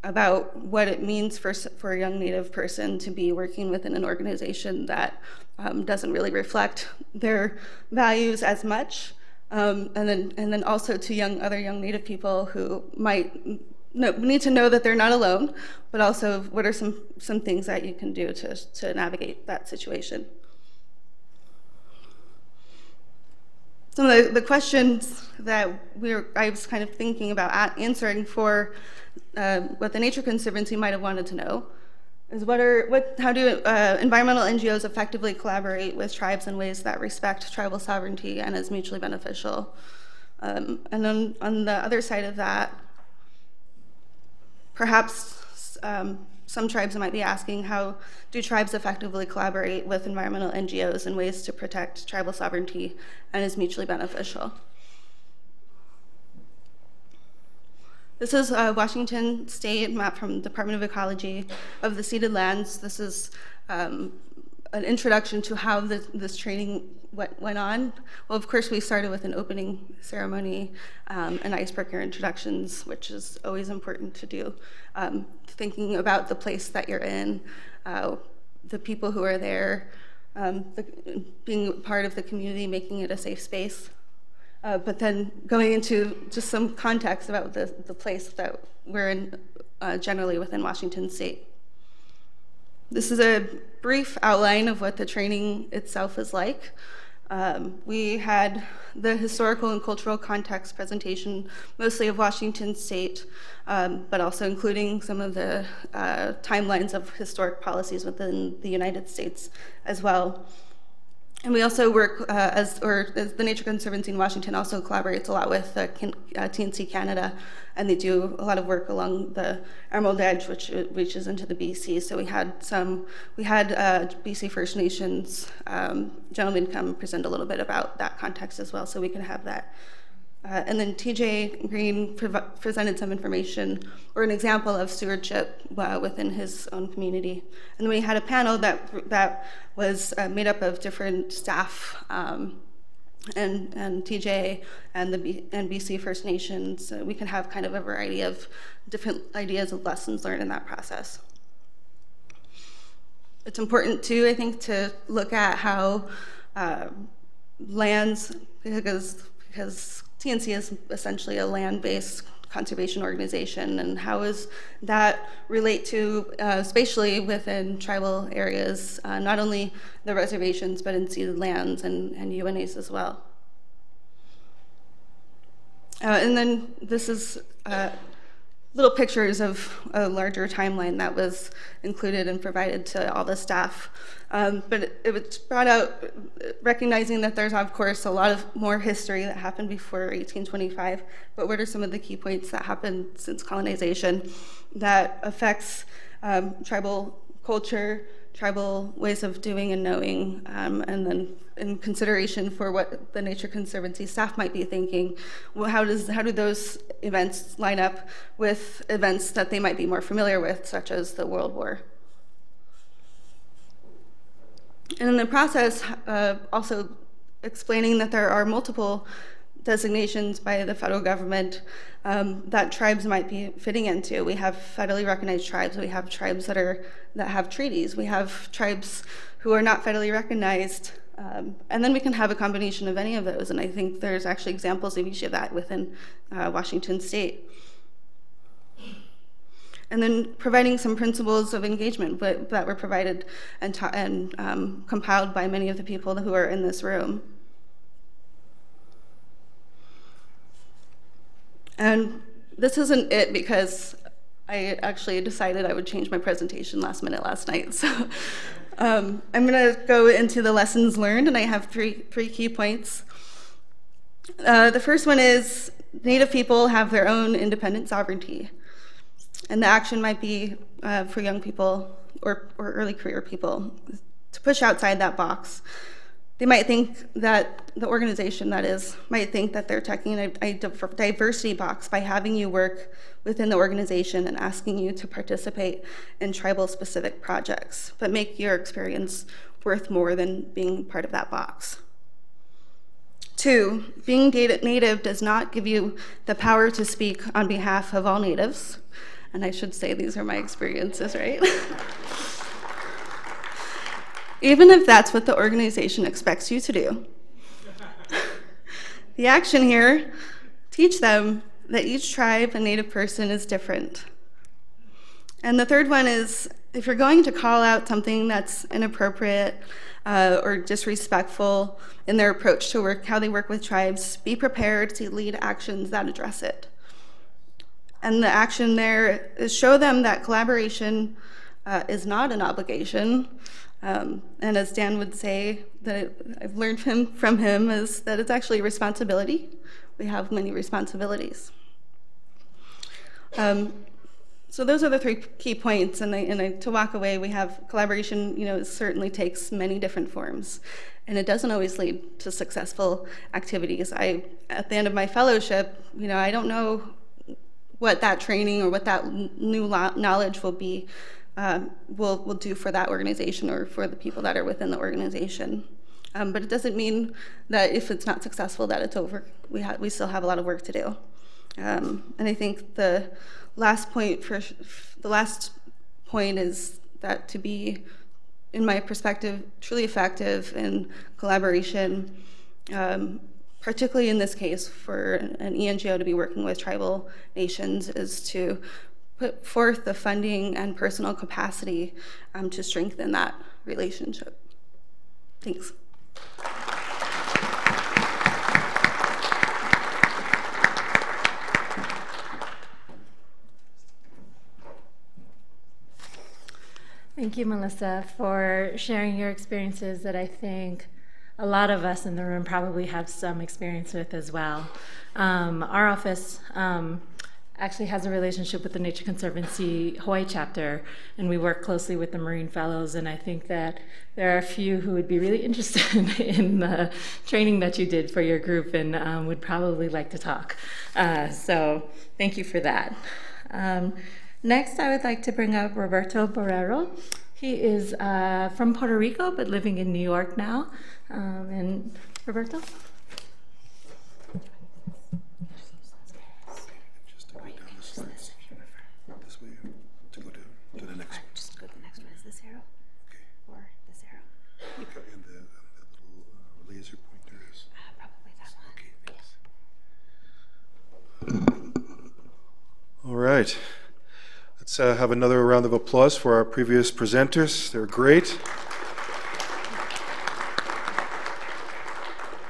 about what it means for, for a young Native person to be working within an organization that um, doesn't really reflect their values as much, um, and then and then also to young other young Native people who might know, need to know that they're not alone, but also what are some some things that you can do to to navigate that situation. Some of the, the questions that we were, I was kind of thinking about at answering for uh, what the Nature Conservancy might have wanted to know is what are what how do uh, environmental N G Os effectively collaborate with tribes in ways that respect tribal sovereignty and is mutually beneficial? Um, and on, on the other side of that, perhaps um, some tribes might be asking, how do tribes effectively collaborate with environmental N G Os in ways to protect tribal sovereignty and is mutually beneficial? This is a Washington State map from the Department of Ecology of the ceded lands. This is um, an introduction to how the, this training went, went on. Well, of course, we started with an opening ceremony um, and icebreaker introductions, which is always important to do. Um, thinking about the place that you're in, uh, the people who are there, um, the, being part of the community, making it a safe space. Uh, but then going into just some context about the, the place that we're in uh, generally within Washington State. This is a brief outline of what the training itself is like. Um, we had the historical and cultural context presentation, mostly of Washington State, um, but also including some of the uh, timelines of historic policies within the United States as well. And we also work, uh, as, or as the Nature Conservancy in Washington also collaborates a lot with uh, uh, T N C Canada, and they do a lot of work along the Emerald Edge, which reaches into the B C. So we had some, we had uh, B C First Nations um, gentlemen come present a little bit about that context as well, so we can have that. Uh, and then T J Green pre presented some information or an example of stewardship uh, within his own community. And then we had a panel that, that was uh, made up of different staff um, and, and T J and the B and B C First Nations. So we can have kind of a variety of different ideas of lessons learned in that process. It's important too, I think, to look at how uh, lands, because, because T N C is essentially a land-based conservation organization, and how does that relate to uh, spatially within tribal areas, uh, not only the reservations, but in ceded lands and, and U N As as well. Uh, and then this is uh, little pictures of a larger timeline that was included and provided to all the staff. Um, but it, it was brought out recognizing that there's, of course, a lot of more history that happened before eighteen twenty-five, but what are some of the key points that happened since colonization that affects um, tribal culture, tribal ways of doing and knowing, um, and then in consideration for what the Nature Conservancy staff might be thinking, well, how does how do those events line up with events that they might be more familiar with, such as the World War? And in the process, uh, also explaining that there are multiple designations by the federal government um, that tribes might be fitting into. We have federally recognized tribes. We have tribes that are that have treaties. We have tribes who are not federally recognized. Um, and then we can have a combination of any of those. And I think there's actually examples of each of that within uh, Washington State. And then providing some principles of engagement but, that were provided and, ta and um, compiled by many of the people who are in this room. And this isn't it, because I actually decided I would change my presentation last minute last night. So um, I'm going to go into the lessons learned, and I have three, three key points. Uh, the first one is Native people have their own independent sovereignty, and the action might be uh, for young people or, or early career people to push outside that box. They might think that the organization that is might think that they're checking a, a diversity box by having you work within the organization and asking you to participate in tribal specific projects, but make your experience worth more than being part of that box. Two, being Native does not give you the power to speak on behalf of all Natives. And I should say these are my experiences, right? Even if that's what the organization expects you to do. The action here, teach them that each tribe and Native person is different. And the third one is, if you're going to call out something that's inappropriate uh, or disrespectful in their approach to work, how they work with tribes, be prepared to lead actions that address it. And the action there is show them that collaboration uh, is not an obligation. Um, and as Dan would say, that I've learned him, from him is that it's actually a responsibility. they have many responsibilities. Um, so those are the three key points, and, I, and I, to walk away, we have collaboration, you know, it certainly takes many different forms, and it doesn't always lead to successful activities. I, at the end of my fellowship, you know, I don't know what that training or what that new knowledge will be, uh, will, will do for that organization or for the people that are within the organization. Um, but it doesn't mean that if it's not successful that it's over. We, ha we still have a lot of work to do. Um, and I think the last point for the last point is that to be, in my perspective, truly effective in collaboration, um, particularly in this case for an E N G O to be working with tribal nations, is to put forth the funding and personal capacity um, to strengthen that relationship. Thanks. Thank you, Melissa, for sharing your experiences that I think a lot of us in the room probably have some experience with as well. Um, our office um, actually has a relationship with the Nature Conservancy Hawaii chapter, and we work closely with the Marine Fellows, and I think that there are a few who would be really interested in the training that you did for your group and um, would probably like to talk. Uh, so thank you for that. Um, Next, I would like to bring up Roberto Borrero. He is uh, from Puerto Rico, but living in New York now. Um, and Roberto? Just to go down the slides. This way, to go down to the next one. Just go to the next one. Is this arrow? Okay. Or this arrow? Okay, and the, and the little uh, laser pointer is? Uh, probably that one. Okay, thanks. Yeah. All right. Let's uh, have another round of applause for our previous presenters. They're great.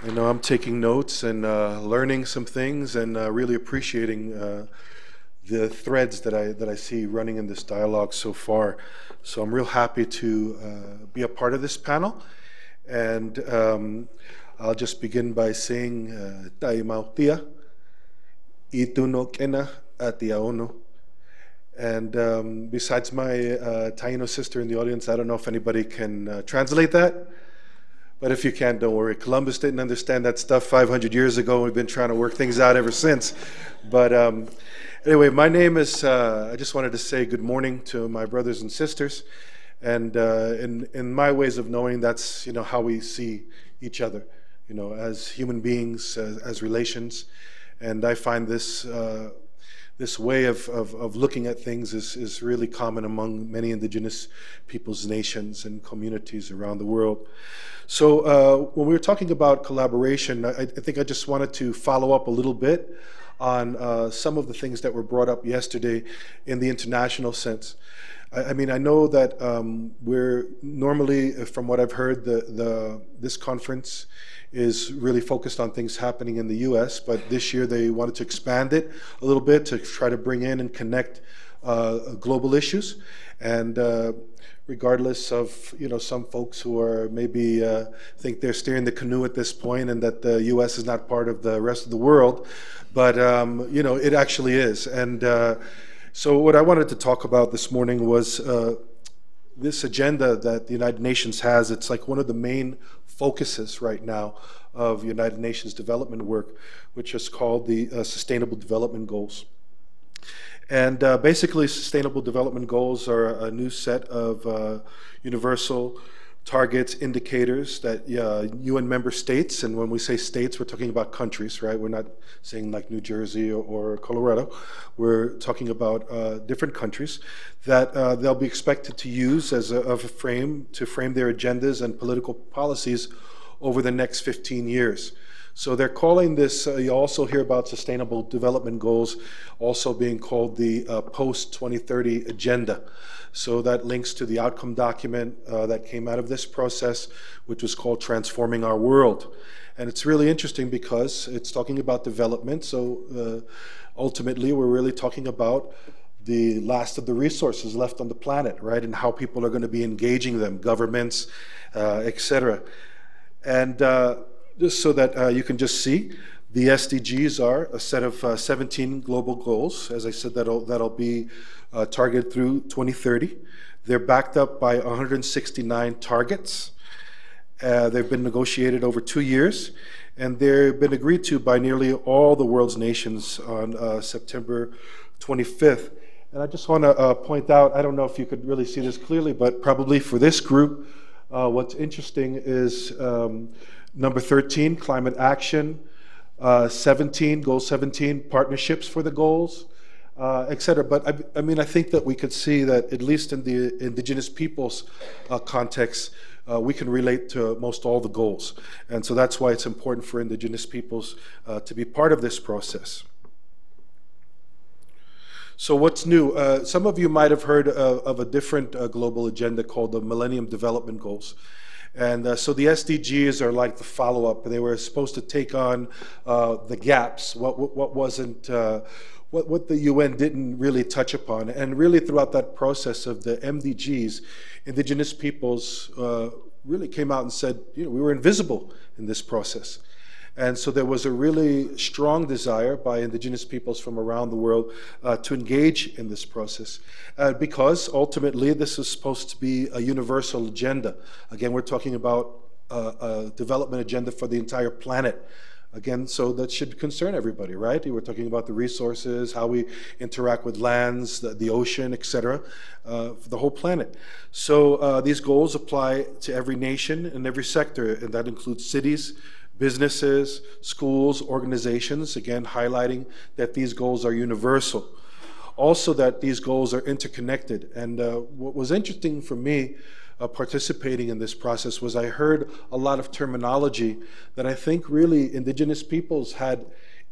I know I'm taking notes and uh, learning some things, and uh, really appreciating uh, the threads that I that I see running in this dialogue so far. So I'm real happy to uh, be a part of this panel, and um, I'll just begin by saying Taimautia, Ituno Kena Atiaono. And um, besides my uh, Taino sister in the audience, I don't know if anybody can uh, translate that. But if you can't, don't worry. Columbus didn't understand that stuff five hundred years ago. We've been trying to work things out ever since. But um, anyway, my name is, uh, I just wanted to say good morning to my brothers and sisters. And uh, in, in my ways of knowing, that's, you know, how we see each other, you know, as human beings, as, as relations. And I find this, uh, This way of, of, of looking at things is, is really common among many indigenous peoples, nations, and communities around the world. So uh, when we were talking about collaboration, I, I think I just wanted to follow up a little bit on uh, some of the things that were brought up yesterday in the international sense. I, I mean, I know that um, we're normally, from what I've heard, the, the, this conference is really focused on things happening in the U S, but this year they wanted to expand it a little bit to try to bring in and connect uh, global issues. And uh, regardless of, you know, some folks who are maybe uh, think they're steering the canoe at this point and that the U S is not part of the rest of the world, but, um, you know, it actually is. And uh, so what I wanted to talk about this morning was uh, this agenda that the United Nations has. It's like one of the main focuses right now of United Nations development work, which is called the uh, Sustainable Development Goals. And uh, basically, Sustainable Development Goals are a new set of uh, universal targets, indicators that uh, U N member states, and when we say states, we're talking about countries, right? We're not saying like New Jersey or, or Colorado. We're talking about uh, different countries that uh, they'll be expected to use as a, of a frame to frame their agendas and political policies over the next fifteen years. So they're calling this, uh, you also hear about Sustainable Development Goals also being called the uh, post twenty thirty agenda. So that links to the outcome document uh, that came out of this process, which was called Transforming Our World. And it's really interesting because it's talking about development. So uh, ultimately, we're really talking about the last of the resources left on the planet, right? And how people are going to be engaging them, governments, uh, et cetera. And uh, just so that uh, you can just see, The S D Gs are a set of uh, seventeen global goals. As I said, that'll, that'll be uh, targeted through twenty thirty. They're backed up by one hundred sixty-nine targets. Uh, they've been negotiated over two years, and they've been agreed to by nearly all the world's nations on uh, September twenty-fifth. And I just want to uh, point out, I don't know if you could really see this clearly, but probably for this group, uh, what's interesting is um, number thirteen, climate action, uh, seventeen, goal seventeen, partnerships for the goals, uh, et cetera. But I, I mean, I think that we could see that at least in the indigenous peoples uh, context, Uh, we can relate to most all the goals. And so that's why it's important for indigenous peoples uh, to be part of this process. So what's new? Uh, some of you might have heard uh, of a different uh, global agenda called the Millennium Development Goals. And uh, so the S D Gs are like the follow-up. They were supposed to take on uh, the gaps, what, what, what wasn't, uh, What, what the U N didn't really touch upon. And really throughout that process of the M D Gs, indigenous peoples uh, really came out and said, you know, we were invisible in this process. And so there was a really strong desire by indigenous peoples from around the world uh, to engage in this process uh, because ultimately this is supposed to be a universal agenda. Again, we're talking about uh, a development agenda for the entire planet. Again, so that should concern everybody, right? We're talking about the resources, how we interact with lands, the, the ocean, et cetera, uh, for the whole planet. So uh, these goals apply to every nation and every sector, and that includes cities, businesses, schools, organizations, again, highlighting that these goals are universal. Also that these goals are interconnected. And uh, what was interesting for me Uh, participating in this process was I heard a lot of terminology that I think really indigenous peoples had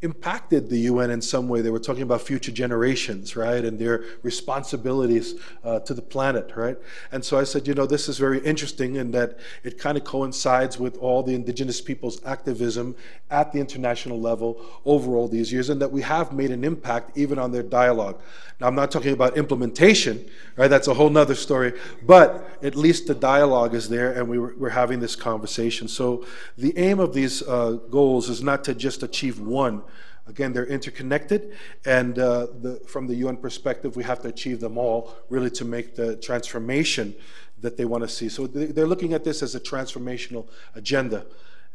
impacted the U N in some way. They were talking about future generations, right, and their responsibilities uh, to the planet, right? And so I said, you know, this is very interesting in that it kind of coincides with all the indigenous peoples' activism at the international level over all these years, and that we have made an impact even on their dialogue. Now, I'm not talking about implementation, right? That's a whole nother story, but at least the dialogue is there, and we were, we're having this conversation. So the aim of these uh, goals is not to just achieve one. Again, they're interconnected, and uh, the, from the U N perspective, we have to achieve them all really to make the transformation that they want to see. So they, they're looking at this as a transformational agenda.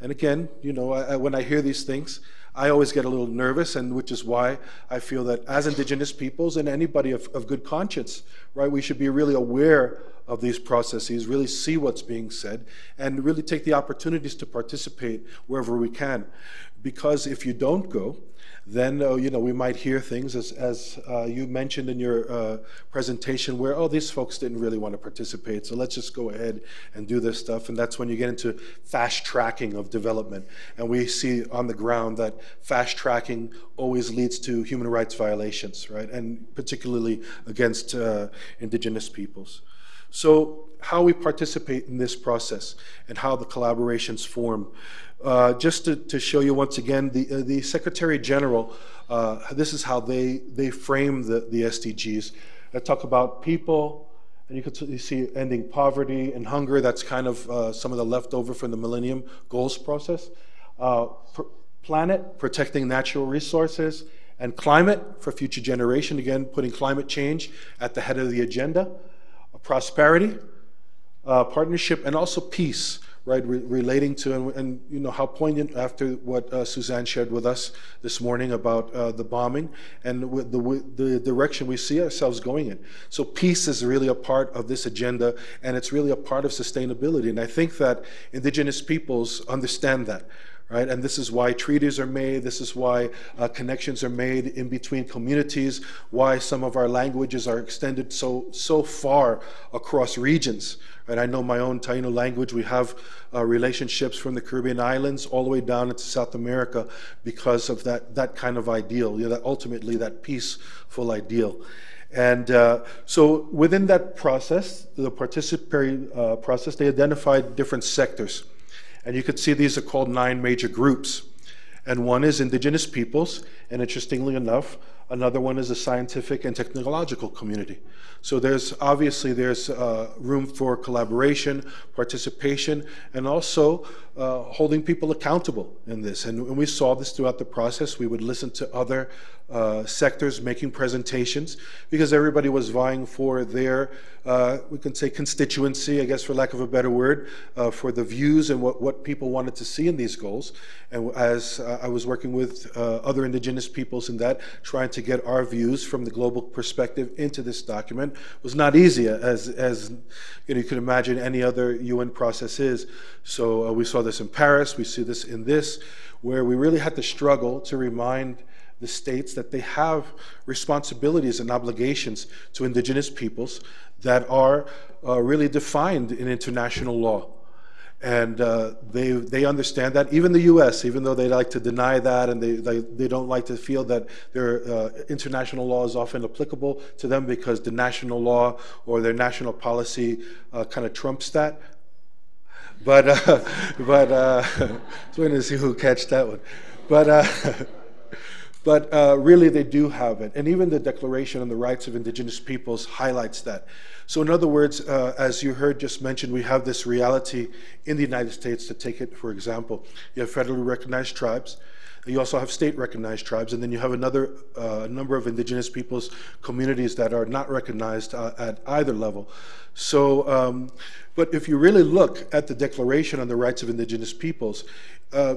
And again, you know, I, I, when I hear these things, I always get a little nervous, and which is why I feel that as indigenous peoples and anybody of, of good conscience, right, we should be really aware of these processes, really see what's being said, and really take the opportunities to participate wherever we can. Because if you don't go, then uh, you know, we might hear things, as, as uh, you mentioned in your uh, presentation, where, oh, these folks didn't really want to participate, so let's just go ahead and do this stuff. And that's when you get into fast tracking of development. And we see on the ground that fast tracking always leads to human rights violations, right? And particularly against uh, indigenous peoples. So how we participate in this process and how the collaborations form. Uh, just to, to show you once again, the, uh, the Secretary General, uh, this is how they, they frame the, the S D Gs. They talk about people, and you can see ending poverty and hunger. That's kind of uh, some of the leftover from the Millennium Goals process. Uh, pr planet, protecting natural resources, and climate for future generation. Again, putting climate change at the head of the agenda. Prosperity, uh, partnership, and also peace, right, re relating to, and, and you know, how poignant after what uh, Suzanne shared with us this morning about uh, the bombing and the, the, the direction we see ourselves going in. So peace is really a part of this agenda, and it's really a part of sustainability, and I think that indigenous peoples understand that. Right? And this is why treaties are made, this is why uh, connections are made in between communities, why some of our languages are extended so, so far across regions. Right? I know my own Taino language, we have uh, relationships from the Caribbean islands all the way down into South America because of that, that kind of ideal, you know, that ultimately that peaceful ideal. And uh, so within that process, the participatory uh, process, they identified different sectors. And you could see these are called nine major groups. And one is indigenous peoples. And interestingly enough, Another one is the scientific and technological community. So there's obviously there's uh, room for collaboration, participation, and also uh, holding people accountable in this. And, and we saw this throughout the process. We would listen to other uh, sectors making presentations because everybody was vying for their, uh, we can say constituency, I guess for lack of a better word, uh, for the views and what, what people wanted to see in these goals. And as uh, I was working with uh, other indigenous peoples in that, trying to get our views from the global perspective into this document was not easy, as, as you know, you can imagine any other U N process is. So uh, we saw this in Paris, we see this in this, where we really had to struggle to remind the states that they have responsibilities and obligations to indigenous peoples that are uh, really defined in international law. And uh, they, they understand that, even the U S, even though they like to deny that and they, they, they don't like to feel that their uh, international law is often applicable to them because the national law or their national policy uh, kind of trumps that. But, uh, but uh, so we're gonna see who catch that one. But, uh, but uh, really they do have it. And even the Declaration on the Rights of Indigenous Peoples highlights that. So in other words, uh, as you heard just mentioned, we have this reality in the United States. To take it, for example, you have federally recognized tribes, you also have state recognized tribes, and then you have another uh, number of indigenous peoples communities that are not recognized uh, at either level. So, um, but if you really look at the Declaration on the Rights of Indigenous Peoples, uh,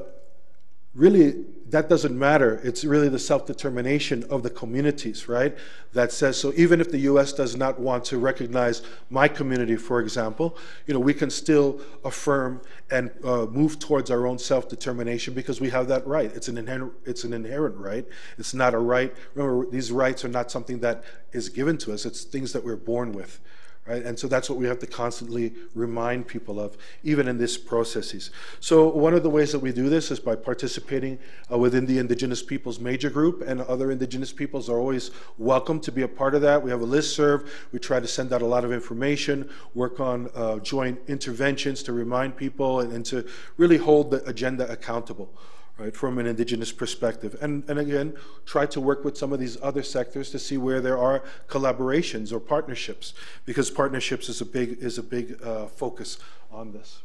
really, that doesn't matter. It's really the self-determination of the communities, right? That says, so even if the U S does not want to recognize my community, for example, you know, we can still affirm and uh, move towards our own self-determination because we have that right. It's an inherent, it's an inherent right. It's not a right. Remember, these rights are not something that is given to us. It's things that we're born with. Right? And so that's what we have to constantly remind people of, even in these processes. So one of the ways that we do this is by participating uh, within the Indigenous Peoples Major Group, and other Indigenous peoples are always welcome to be a part of that. We have a listserv. We try to send out a lot of information, work on uh, joint interventions to remind people and, and to really hold the agenda accountable. Right, from an indigenous perspective. And, and again, try to work with some of these other sectors to see where there are collaborations or partnerships, because partnerships is a big, is a big uh, focus on this.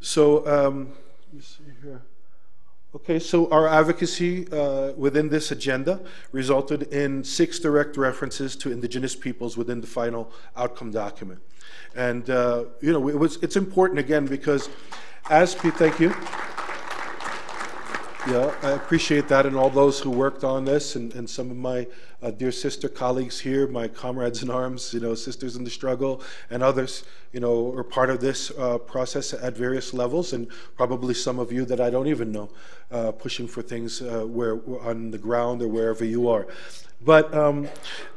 So, um, let me see here. Okay, so our advocacy uh, within this agenda resulted in six direct references to indigenous peoples within the final outcome document. And, uh, you know, it was, it's important again, because as, thank you. Yeah, I appreciate that, and all those who worked on this, and, and some of my uh, dear sister colleagues here, my comrades in arms, you know, sisters in the struggle, and others, you know, are part of this uh, process at various levels, and probably some of you that I don't even know, uh, pushing for things uh, where on the ground or wherever you are. But um,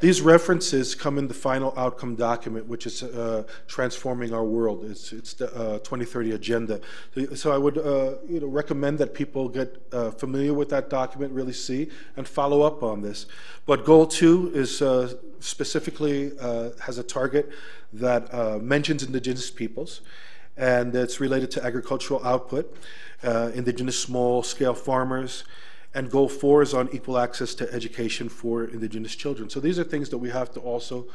these references come in the final outcome document, which is uh, transforming our world. It's, it's the uh, twenty thirty agenda. So, so I would uh, you know, recommend that people get uh, familiar with that document, really see and follow up on this. But goal two is uh, specifically uh, has a target that uh, mentions indigenous peoples, and it's related to agricultural output, uh, indigenous small-scale farmers. And goal four is on equal access to education for indigenous children. So these are things that we have to also,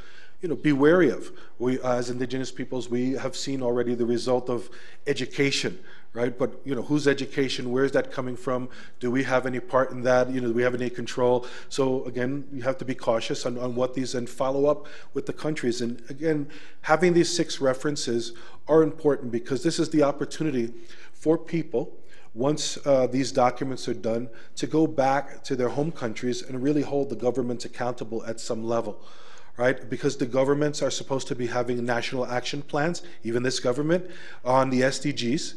you know, be wary of. We, as indigenous peoples, we have seen already the result of education, right? But, you know, whose education, where is that coming from? Do we have any part in that? You know, do we have any control? So again, you have to be cautious on, on what these, and follow up with the countries. And again, having these six references are important because this is the opportunity for people, once uh, these documents are done, to go back to their home countries and really hold the governments accountable at some level, right? Because the governments are supposed to be having national action plans, even this government, on the S D Gs,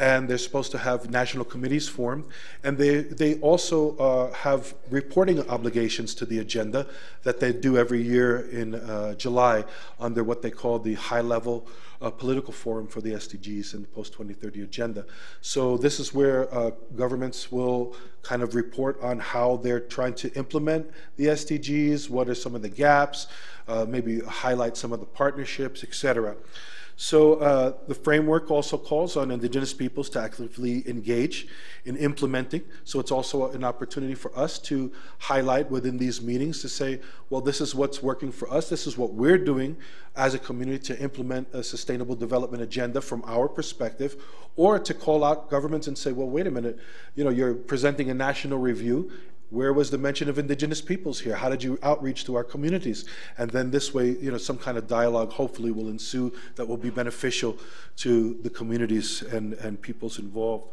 and they're supposed to have national committees formed, and they, they also uh, have reporting obligations to the agenda that they do every year in uh, July under what they call the high-level uh, political forum for the S D Gs and the post twenty thirty agenda. So this is where uh, governments will kind of report on how they're trying to implement the S D Gs, what are some of the gaps, uh, maybe highlight some of the partnerships, et cetera. So uh, the framework also calls on Indigenous peoples to actively engage in implementing. So it's also an opportunity for us to highlight within these meetings to say, well, this is what's working for us. This is what we're doing as a community to implement a sustainable development agenda from our perspective, or to call out governments and say, well, wait a minute, you know, you're presenting a national review. Where was the mention of Indigenous peoples here? How did you outreach to our communities? And then this way, you know, some kind of dialogue hopefully will ensue that will be beneficial to the communities and, and peoples involved.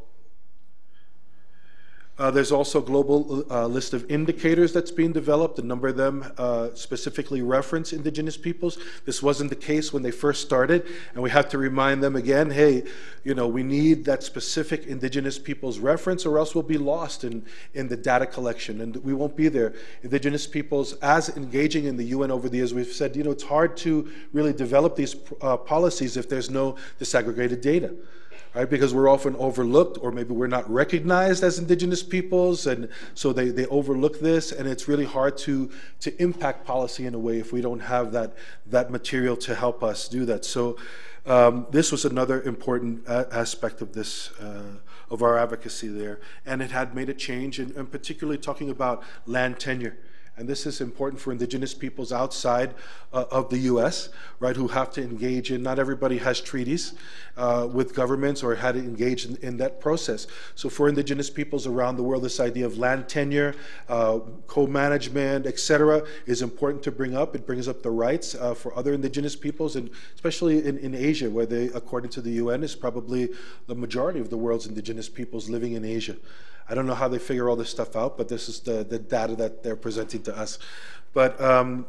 Uh, there's also a global uh, list of indicators that's being developed. A number of them uh, specifically reference Indigenous peoples. This wasn't the case when they first started, and we have to remind them again, hey, you know, we need that specific Indigenous peoples reference, or else we'll be lost in, in the data collection, and we won't be there. Indigenous peoples, as engaging in the U N over the years, we've said, you know, it's hard to really develop these uh, policies if there's no disaggregated data. Right, because we're often overlooked, or maybe we're not recognized as Indigenous peoples, and so they, they overlook this, and it's really hard to, to impact policy in a way if we don't have that, that material to help us do that. So um, this was another important uh, aspect of this, uh, of our advocacy there, and it had made a change, in, in particularly talking about land tenure. And this is important for Indigenous peoples outside uh, of the U S, right, who have to engage in, not everybody has treaties uh, with governments or had to engage in, in that process. So for Indigenous peoples around the world, this idea of land tenure, uh, co-management, et cetera, is important to bring up. It brings up the rights uh, for other Indigenous peoples, and especially in, in Asia, where they, according to the U N, is probably the majority of the world's Indigenous peoples living in Asia. I don't know how they figure all this stuff out, but this is the, the data that they're presenting to us. But, um,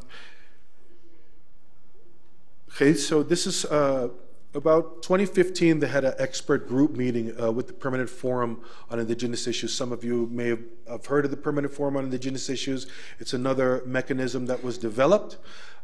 okay, so this is uh, about twenty fifteen, they had an expert group meeting uh, with the Permanent Forum on Indigenous Issues. Some of you may have, have heard of the Permanent Forum on Indigenous Issues. It's another mechanism that was developed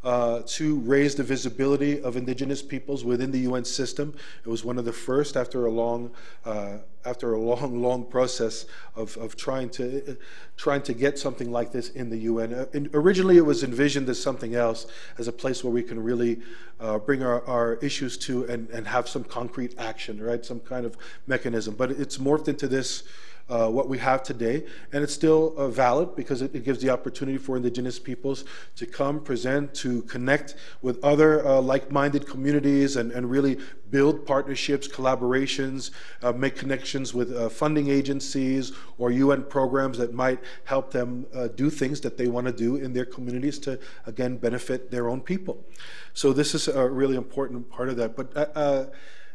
Uh, to raise the visibility of Indigenous peoples within the U N system. It was one of the first after a long, uh, after a long, long process of, of trying to, uh, trying to get something like this in the U N. Uh, and originally, it was envisioned as something else, as a place where we can really uh, bring our, our issues to and, and have some concrete action, right? Some kind of mechanism. But it's morphed into this. Uh, what we have today, and it's still uh, valid because it, it gives the opportunity for Indigenous peoples to come, present, to connect with other uh, like-minded communities and, and really build partnerships, collaborations, uh, make connections with uh, funding agencies or U N programs that might help them uh, do things that they want to do in their communities to, again, benefit their own people. So this is a really important part of that. But. Uh, uh,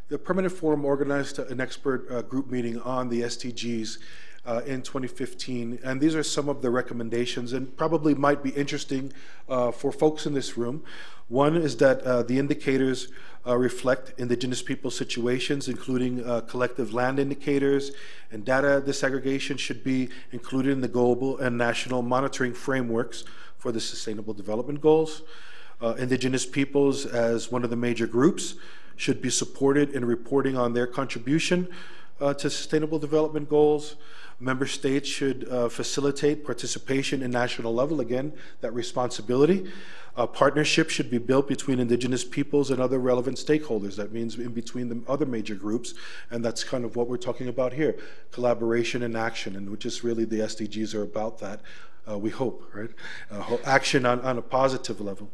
The Permanent Forum organized an expert uh, group meeting on the S D Gs uh, in twenty fifteen, and these are some of the recommendations and probably might be interesting uh, for folks in this room. One is that uh, the indicators uh, reflect Indigenous people's situations, including uh, collective land indicators, and data disaggregation should be included in the global and national monitoring frameworks for the Sustainable Development Goals. Uh, Indigenous peoples, as one of the major groups, should be supported in reporting on their contribution uh, to Sustainable Development Goals. Member states should uh, facilitate participation in national level, again, that responsibility. Uh, partnership should be built between Indigenous peoples and other relevant stakeholders. That means in between the other major groups, and that's kind of what we're talking about here, collaboration and action, and which is really the S D Gs are about that, uh, we hope, right? Uh, action on, on a positive level.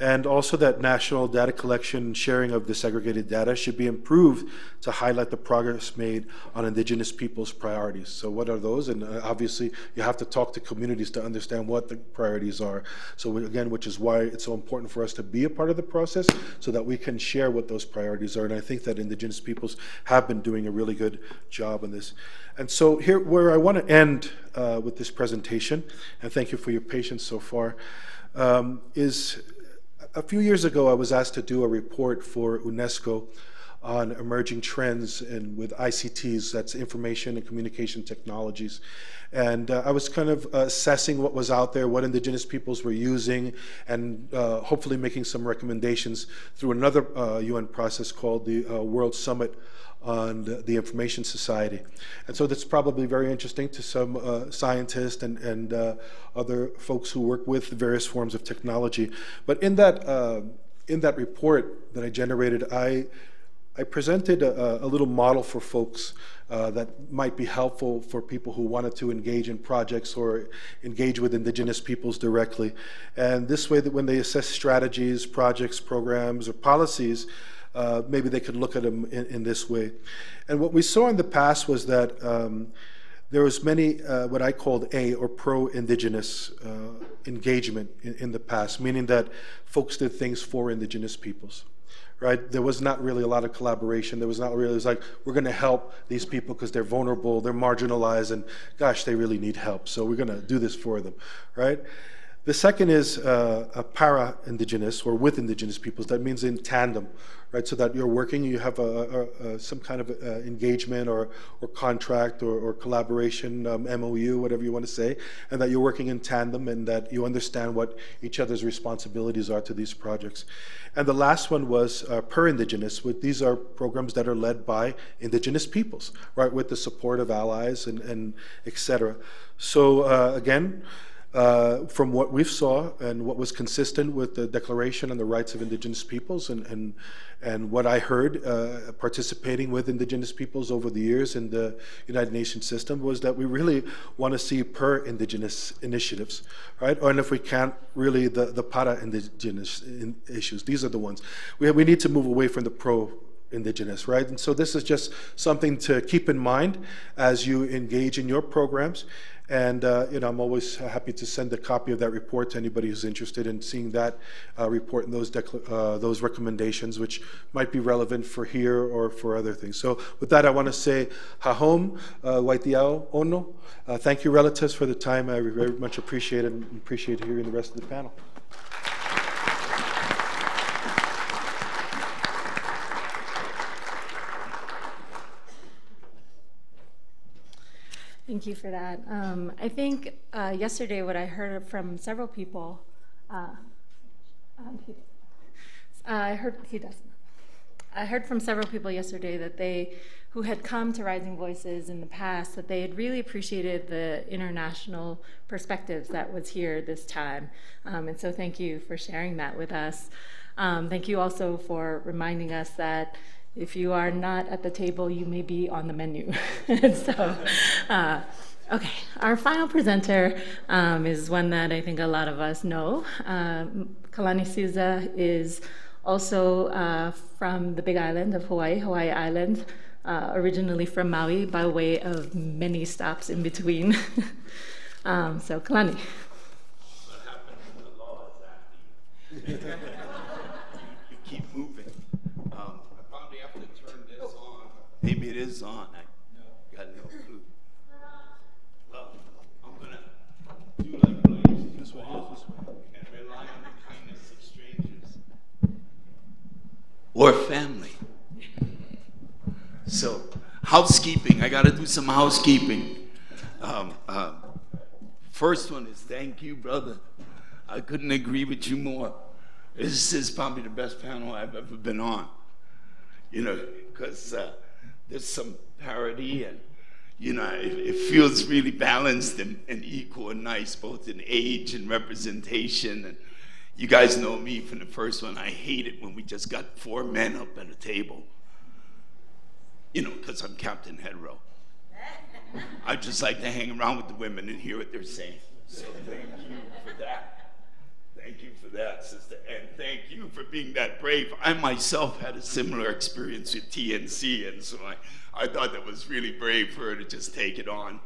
And also that national data collection and sharing of disaggregated data should be improved to highlight the progress made on Indigenous peoples' priorities. So what are those? And obviously, you have to talk to communities to understand what the priorities are. So again, which is why it's so important for us to be a part of the process so that we can share what those priorities are. And I think that Indigenous peoples have been doing a really good job on this. And so here, where I want to end uh, with this presentation, and thank you for your patience so far, um, is a few years ago, I was asked to do a report for UNESCO on emerging trends and with I C Ts, that's information and communication technologies. And uh, I was kind of assessing what was out there, what Indigenous peoples were using, and uh, hopefully making some recommendations through another uh, U N process called the uh, World Summit on the, the information society. And so that's probably very interesting to some uh, scientists and, and uh, other folks who work with various forms of technology. But in that, uh, in that report that I generated, I, I presented a, a little model for folks uh, that might be helpful for people who wanted to engage in projects or engage with indigenous peoples directly. And this way, that when they assess strategies, projects, programs, or policies, Uh, maybe they could look at them in, in this way. And what we saw in the past was that um, there was many uh, what I called A or pro-indigenous uh, engagement in, in the past, meaning that folks did things for indigenous peoples. Right? There was not really a lot of collaboration. There was not really, it was like, we're going to help these people because they're vulnerable, they're marginalized, and gosh, they really need help, so we're going to do this for them. Right? The second is uh, a para-indigenous, or with indigenous peoples. That means in tandem, right? So that you're working, you have a, a, a, some kind of a, a engagement or, or contract or, or collaboration, um, M O U, whatever you want to say, and that you're working in tandem and that you understand what each other's responsibilities are to these projects. And the last one was uh, per-indigenous. These are programs that are led by indigenous peoples, right? With the support of allies and, and et cetera. So uh, again, Uh, from what we saw and what was consistent with the Declaration on the Rights of Indigenous Peoples and, and, and what I heard uh, participating with indigenous peoples over the years in the United Nations system was that we really want to see per-indigenous initiatives, right? Or, and if we can't, really the, the para-indigenous in issues. These are the ones. We, have, we need to move away from the pro indigenous, right? And so this is just something to keep in mind as you engage in your programs. And uh, you know, I'm always happy to send a copy of that report to anybody who's interested in seeing that uh, report and those, uh, those recommendations, which might be relevant for here or for other things. So with that, I want to say Hahom, Waitiao Ono. Thank you, relatives, for the time. I very much appreciate it and appreciate hearing the rest of the panel. Thank you for that. Um, I think uh, yesterday what I heard from several people, uh, um, he, uh, I heard he does. I heard from several people yesterday that they, who had come to Rising Voices in the past, that they had really appreciated the international perspectives that was here this time. Um, and so thank you for sharing that with us. Um, thank you also for reminding us that if you are not at the table, you may be on the menu. So, uh, okay, our final presenter um, is one that I think a lot of us know. Um, Kalani Siza is also uh, from the Big Island of Hawaii, Hawaii Island, uh, originally from Maui by way of many stops in between. um, so, Kalani. What happens when the law is active? You keep moving. Maybe it is on. I got no clue. Well, I'm going to do like Williams. This way, this way. And rely on the kindness of strangers. Or family. So, housekeeping. I got to do some housekeeping. Um, uh, first one is thank you, brother. I couldn't agree with you more. This is probably the best panel I've ever been on. You know, because... Uh, there's some parity, and you know, it, it feels really balanced and, and equal and nice, both in age and representation. And you guys know me from the first one. I hate it when we just got four men up at a table. You know, because I'm Captain Hedrow. I just like to hang around with the women and hear what they're saying. So thank you for that. Thank you for that, sister. And thank you for being that brave. I myself had a similar experience with T N C, and so I, I thought that was really brave for her to just take it on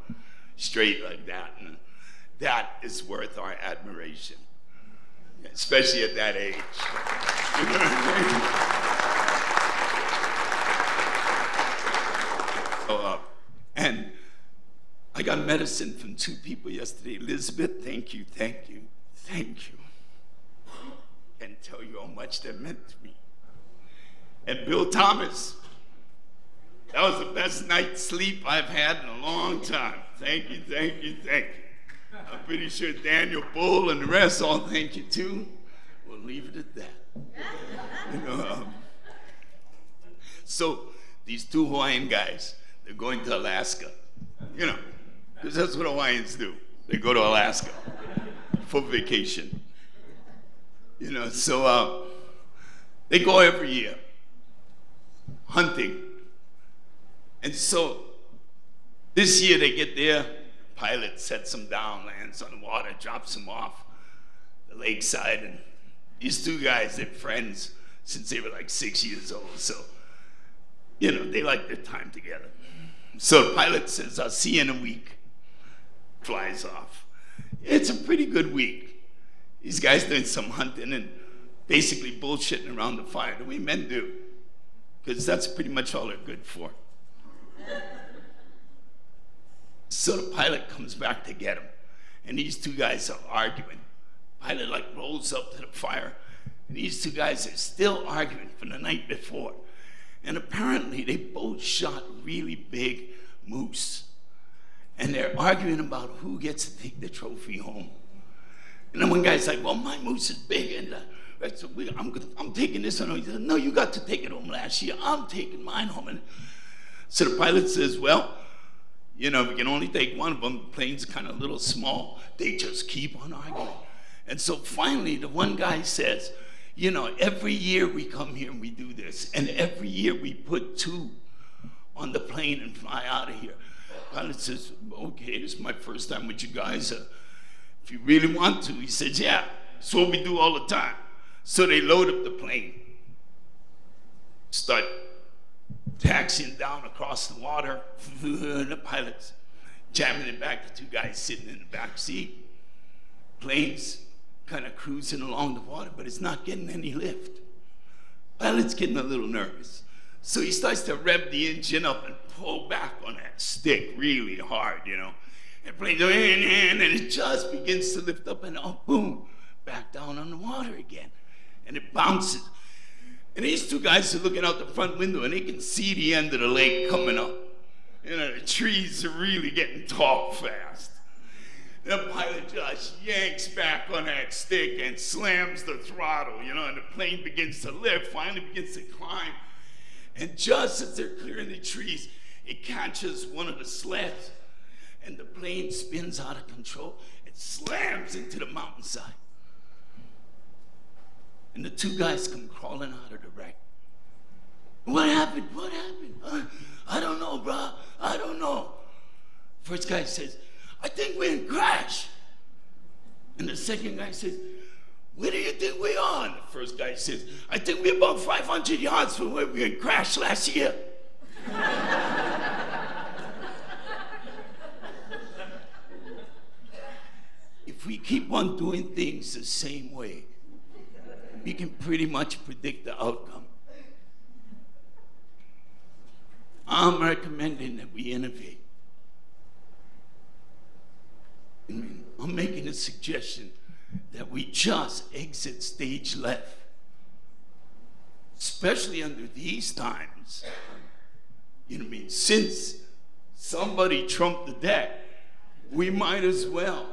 straight like that. And that is worth our admiration, especially at that age. You know what I mean? So, uh, and I got medicine from two people yesterday. Elizabeth, thank you, thank you, thank you. And tell you how much that meant to me. And Bill Thomas, that was the best night's sleep I've had in a long time. Thank you, thank you, thank you. I'm pretty sure Daniel Bull and the rest all thank you too. We'll leave it at that. You know, um, so these two Hawaiian guys, they're going to Alaska, you know, because that's what Hawaiians do. They go to Alaska for vacation, you know, so uh, they go every year hunting. And so this year they get there, pilot sets them down, lands on water, drops them off the lakeside. And these two guys, they're friends since they were like six years old. So, you know, they like their time together. So the pilot says, I'll see you in a week. Flies off. It's a pretty good week. These guys doing some hunting and basically bullshitting around the fire the way men do, because that's pretty much all they're good for. So the pilot comes back to get him, and these two guys are arguing. Pilot like rolls up to the fire, and these two guys are still arguing from the night before. And apparently they both shot really big moose. And they're arguing about who gets to take the trophy home. And then one guy's like, well, my moose is big, and uh, that's, we, I'm, I'm taking this one home. He says, no, you got to take it home last year. I'm taking mine home. And so the pilot says, well, you know, we can only take one of them. The plane's kind of little small. They just keep on arguing. And so finally, the one guy says, you know, every year we come here and we do this, and every year we put two on the plane and fly out of here. Pilot says, okay, this is my first time with you guys. Uh, if you really want to. He says, yeah, it's what we do all the time. So they load up the plane, start taxiing down across the water, and the pilot's jamming it back, the two guys sitting in the back seat. Plane's kind of cruising along the water, but it's not getting any lift. Pilot's getting a little nervous. So he starts to rev the engine up and pull back on that stick really hard, you know. And plane's going, and it just begins to lift up, and oh, boom, back down on the water again. And it bounces. And these two guys are looking out the front window, and they can see the end of the lake coming up. You know, the trees are really getting tall fast. The pilot just yanks back on that stick and slams the throttle, you know, and the plane begins to lift, finally begins to climb. And just as they're clearing the trees, it catches one of the sleds, and the plane spins out of control and slams into the mountainside. And the two guys come crawling out of the wreck. What happened? What happened? Uh, I don't know, bro. I don't know. First guy says, I think we're in a crash. And the second guy says, where do you think we are? And the first guy says, I think we're about five hundred yards from where we were in crash last year. If we keep on doing things the same way, we can pretty much predict the outcome. I'm recommending that we innovate. I mean, I'm making a suggestion that we just exit stage left, especially under these times. You know what I mean? Since somebody trumped the deck, we might as well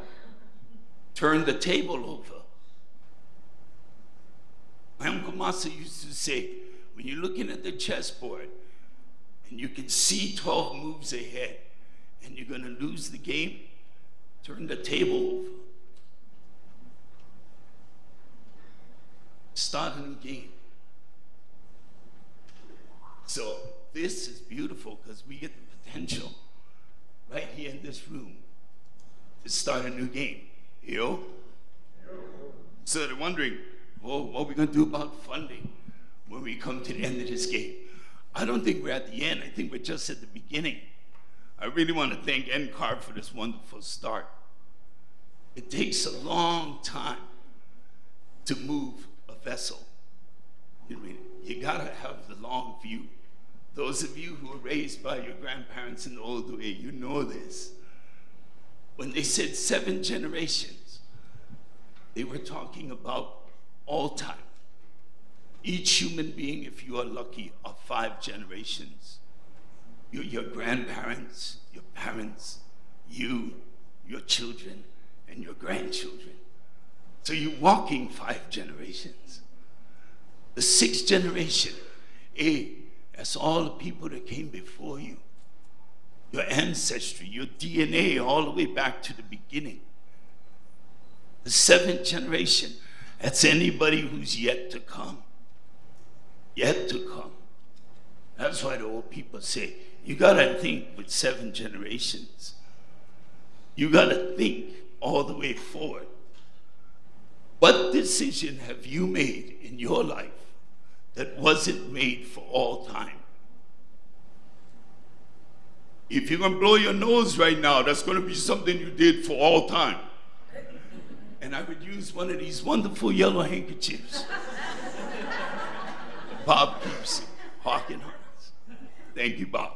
turn the table over. Ayam Kamasa used to say, when you're looking at the chessboard and you can see twelve moves ahead and you're going to lose the game, turn the table over. Start a new game. So this is beautiful because we get the potential right here in this room to start a new game. Yo? So they're wondering, well, what are we going to do about funding when we come to the end of this game? I don't think we're at the end. I think we're just at the beginning. I really want to thank N C A R for this wonderful start. It takes a long time to move a vessel. You know what I mean? You gotta have the long view. Those of you who were raised by your grandparents in the old way, you know this. When they said seven generations, they were talking about all time. Each human being, if you are lucky, are five generations. Your grandparents, your parents, you, your children, and your grandchildren. So you're walking five generations. The sixth generation, A, That's all the people that came before you. Your ancestry, your D N A, all the way back to the beginning. The seventh generation, that's anybody who's yet to come. Yet to come. That's why the old people say, you gotta think with seven generations. You gotta think all the way forward. What decision have you made in your life that wasn't made for all time? If you're gonna blow your nose right now, that's gonna be something you did for all time. And I would use one of these wonderful yellow handkerchiefs. Bob keeps it, hawking hearts. Thank you, Bob.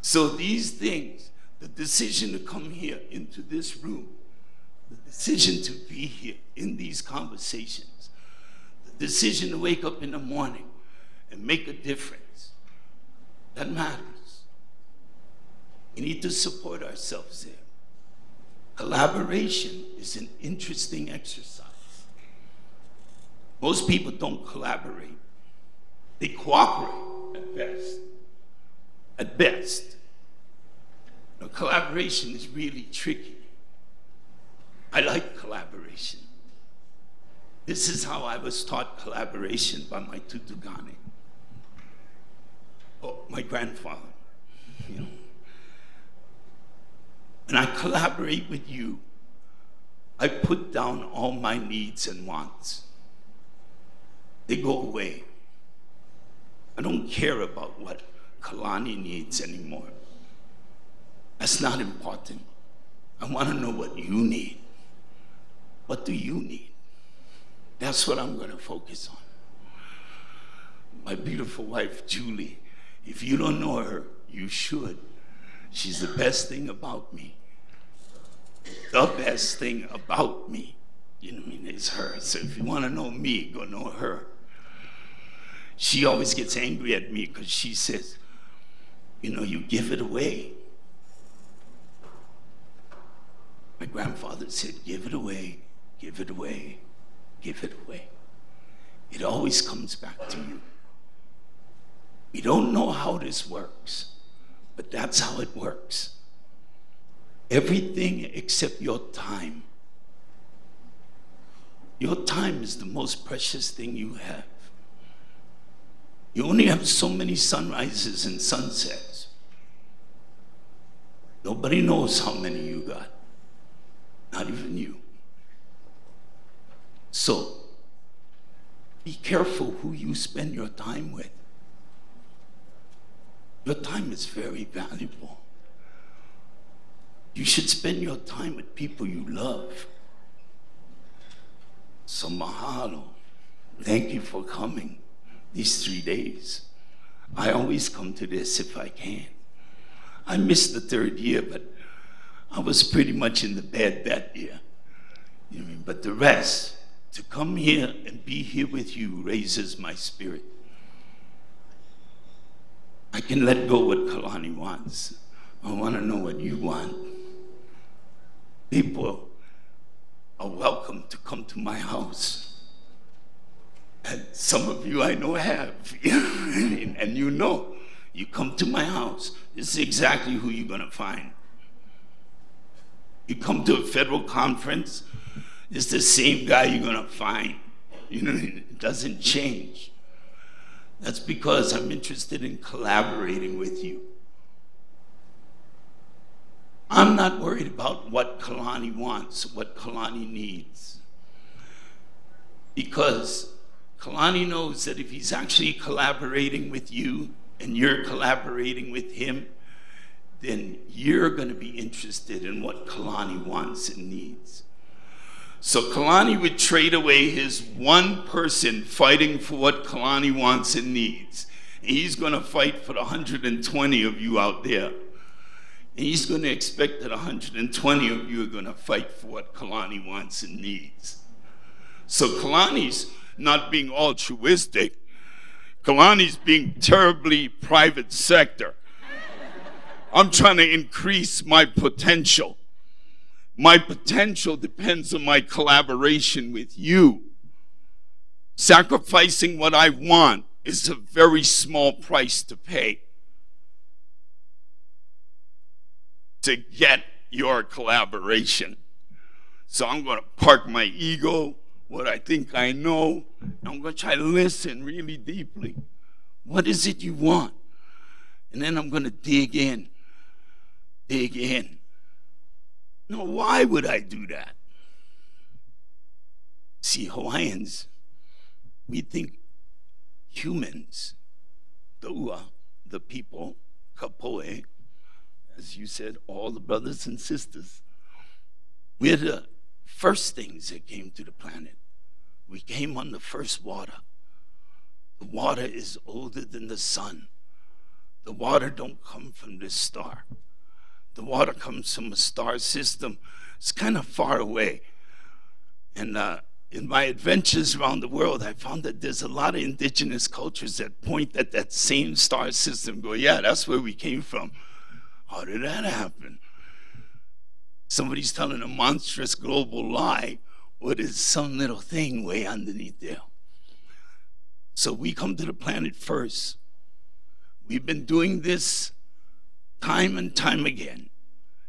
So these things, the decision to come here into this room, the decision to be here in these conversations, the decision to wake up in the morning and make a difference, that matters. We need to support ourselves there. Collaboration is an interesting exercise. Most people don't collaborate. They cooperate at best. At best. Now, collaboration is really tricky. I like collaboration. This is how I was taught collaboration by my Tutugane. Oh, my grandfather, you know. And I collaborate with you. I put down all my needs and wants. They go away. I don't care about what Kalani needs anymore. That's not important. I want to know what you need. What do you need? That's what I'm going to focus on. My beautiful wife, Julie, if you don't know her, you should. She's the best thing about me. The best thing about me, you know what I mean, is her. So if you want to know me, go know her. She always gets angry at me because she says, you know, you give it away. My grandfather said, give it away, give it away, give it away. It always comes back to you. We don't know how this works, but that's how it works. Everything except your time. Your time is the most precious thing you have. You only have so many sunrises and sunsets. Nobody knows how many you got. Not even you. So, be careful who you spend your time with. Your time is very valuable. You should spend your time with people you love. So mahalo, thank you for coming these three days. I always come to this if I can. I missed the third year, but I was pretty much in the bed that year. You know what I mean? But the rest, to come here and be here with you raises my spirit. I can let go what Kalani wants. I want to know what you want. People are welcome to come to my house. And some of you I know have. And you know, you come to my house. This is exactly who you're going to find. You come to a federal conference, it's the same guy you're going to find. You know, it doesn't change. That's because I'm interested in collaborating with you. I'm not worried about what Kalani wants, what Kalani needs. Because Kalani knows that if he's actually collaborating with you and you're collaborating with him, then you're going to be interested in what Kalani wants and needs. So Kalani would trade away his one person fighting for what Kalani wants and needs. And he's going to fight for the one hundred twenty of you out there. And he's going to expect that one hundred twenty of you are going to fight for what Kalani wants and needs. So Kalani's not being altruistic. Kalani's being terribly private sector. I'm trying to increase my potential. My potential depends on my collaboration with you. Sacrificing what I want is a very small price to pay to get your collaboration. So I'm going to park my ego, what I think I know, and I'm going to try to listen really deeply. What is it you want? And then I'm going to dig in, dig in. Now, why would I do that? See, Hawaiians, we think humans, the ua, the people, kapoe, as you said, all the brothers and sisters, we're the first things that came to the planet. We came on the first water. The water is older than the sun. The water don't come from this star. The water comes from a star system. It's kind of far away. And uh, in my adventures around the world, I found that there's a lot of indigenous cultures that point at that same star system, go, yeah, that's where we came from. How did that happen? Somebody's telling a monstrous global lie, or there's some little thing way underneath there. So we come to the planet first. We've been doing this time and time again.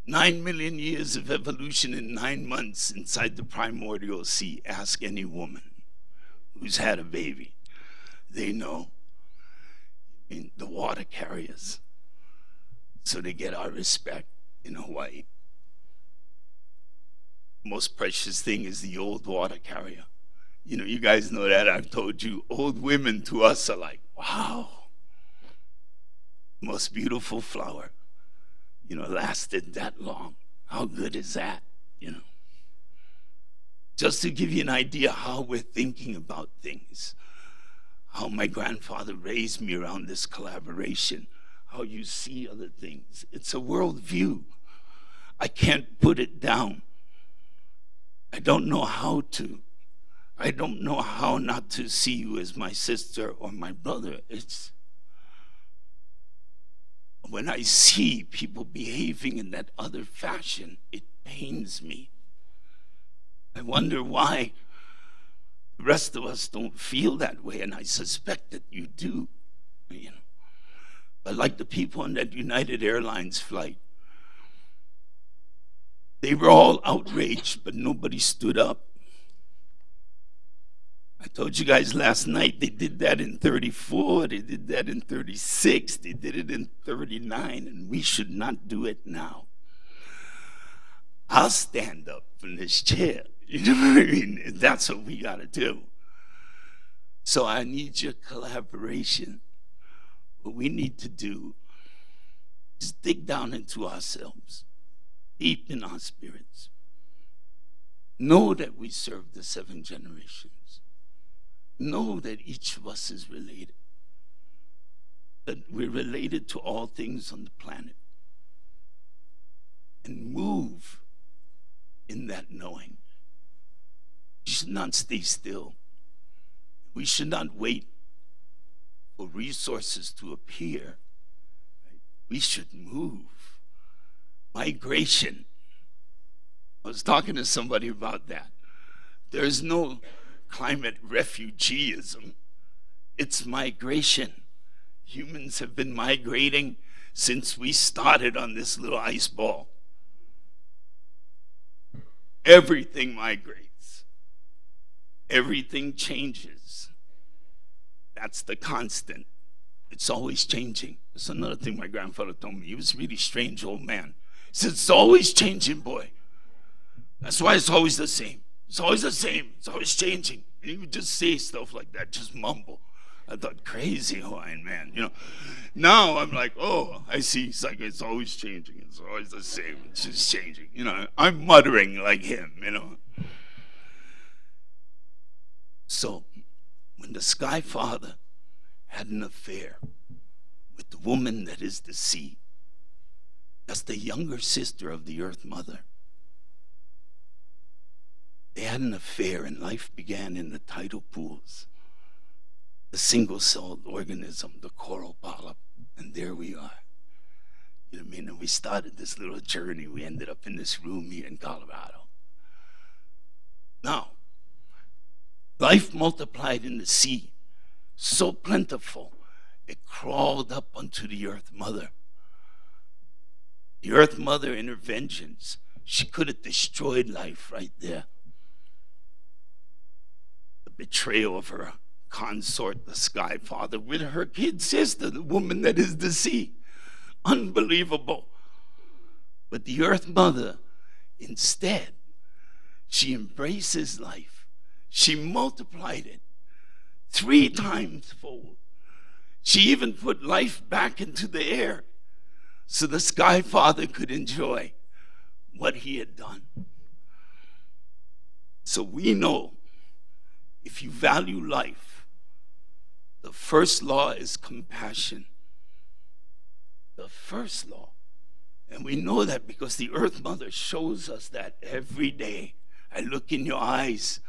Nine million years of evolution in nine months inside the primordial sea. Ask any woman who's had a baby. They know. And the water carriers. So they get our respect in Hawaii. Most precious thing is the old water carrier. You know, you guys know that. I've told you, old women to us are like, wow. Most beautiful flower. You know, lasted that long. How good is that, you know? Just to give you an idea how we're thinking about things, how my grandfather raised me around this collaboration, how you see other things. It's a worldview. I can't put it down. I don't know how to. I don't know how not to see you as my sister or my brother. It's when I see people behaving in that other fashion, it pains me. I wonder why the rest of us don't feel that way, and I suspect that you do. You know. But like the people on that United Airlines flight, they were all outraged, but nobody stood up. I told you guys last night, they did that in thirty-four, they did that in thirty-six, they did it in thirty-nine, and we should not do it now. I'll stand up from this chair, you know what I mean? That's what we gotta do. So I need your collaboration. What we need to do is dig down into ourselves, deep in our spirits. Know that we serve the seven generations. Know that each of us is related, that we're related to all things on the planet, and move in that knowing. We should not stay still. We should not wait for resources to appear. Right? We should move. Migration. I was talking to somebody about that. There's no climate refugeeism. It's migration. Humans have been migrating since we started on this little ice ball. Everything migrates. Everything changes. That's the constant. It's always changing. That's another thing my grandfather told me. He was a really strange old man. He said, it's always changing, boy. That's why it's always the same. It's always the same. It's always changing. And he would just say stuff like that, just mumble. I thought, crazy Hawaiian man, you know. Now I'm like, oh, I see. It's like, it's always changing. It's always the same. It's just changing. You know, I'm muttering like him, you know. So when the Sky Father had an affair with the woman that is the sea, that's the younger sister of the Earth Mother. They had an affair, and life began in the tidal pools, the single-celled organism, the coral polyp, and there we are. You know what I mean? And we started this little journey. We ended up in this room here in Colorado. Now, Life multiplied in the sea, so plentiful, it crawled up unto the Earth Mother. The Earth Mother in her vengeance, she could have destroyed life right there. The betrayal of her consort, the Sky Father, with her kid sister, the woman that is the sea. Unbelievable. But the Earth Mother, instead, she embraces life. She multiplied it three times fold. She even put life back into the air so the Sky Father could enjoy what he had done. So we know if you value life, the first law is compassion. The first law. And we know that because the Earth Mother shows us that every day. I look in your eyes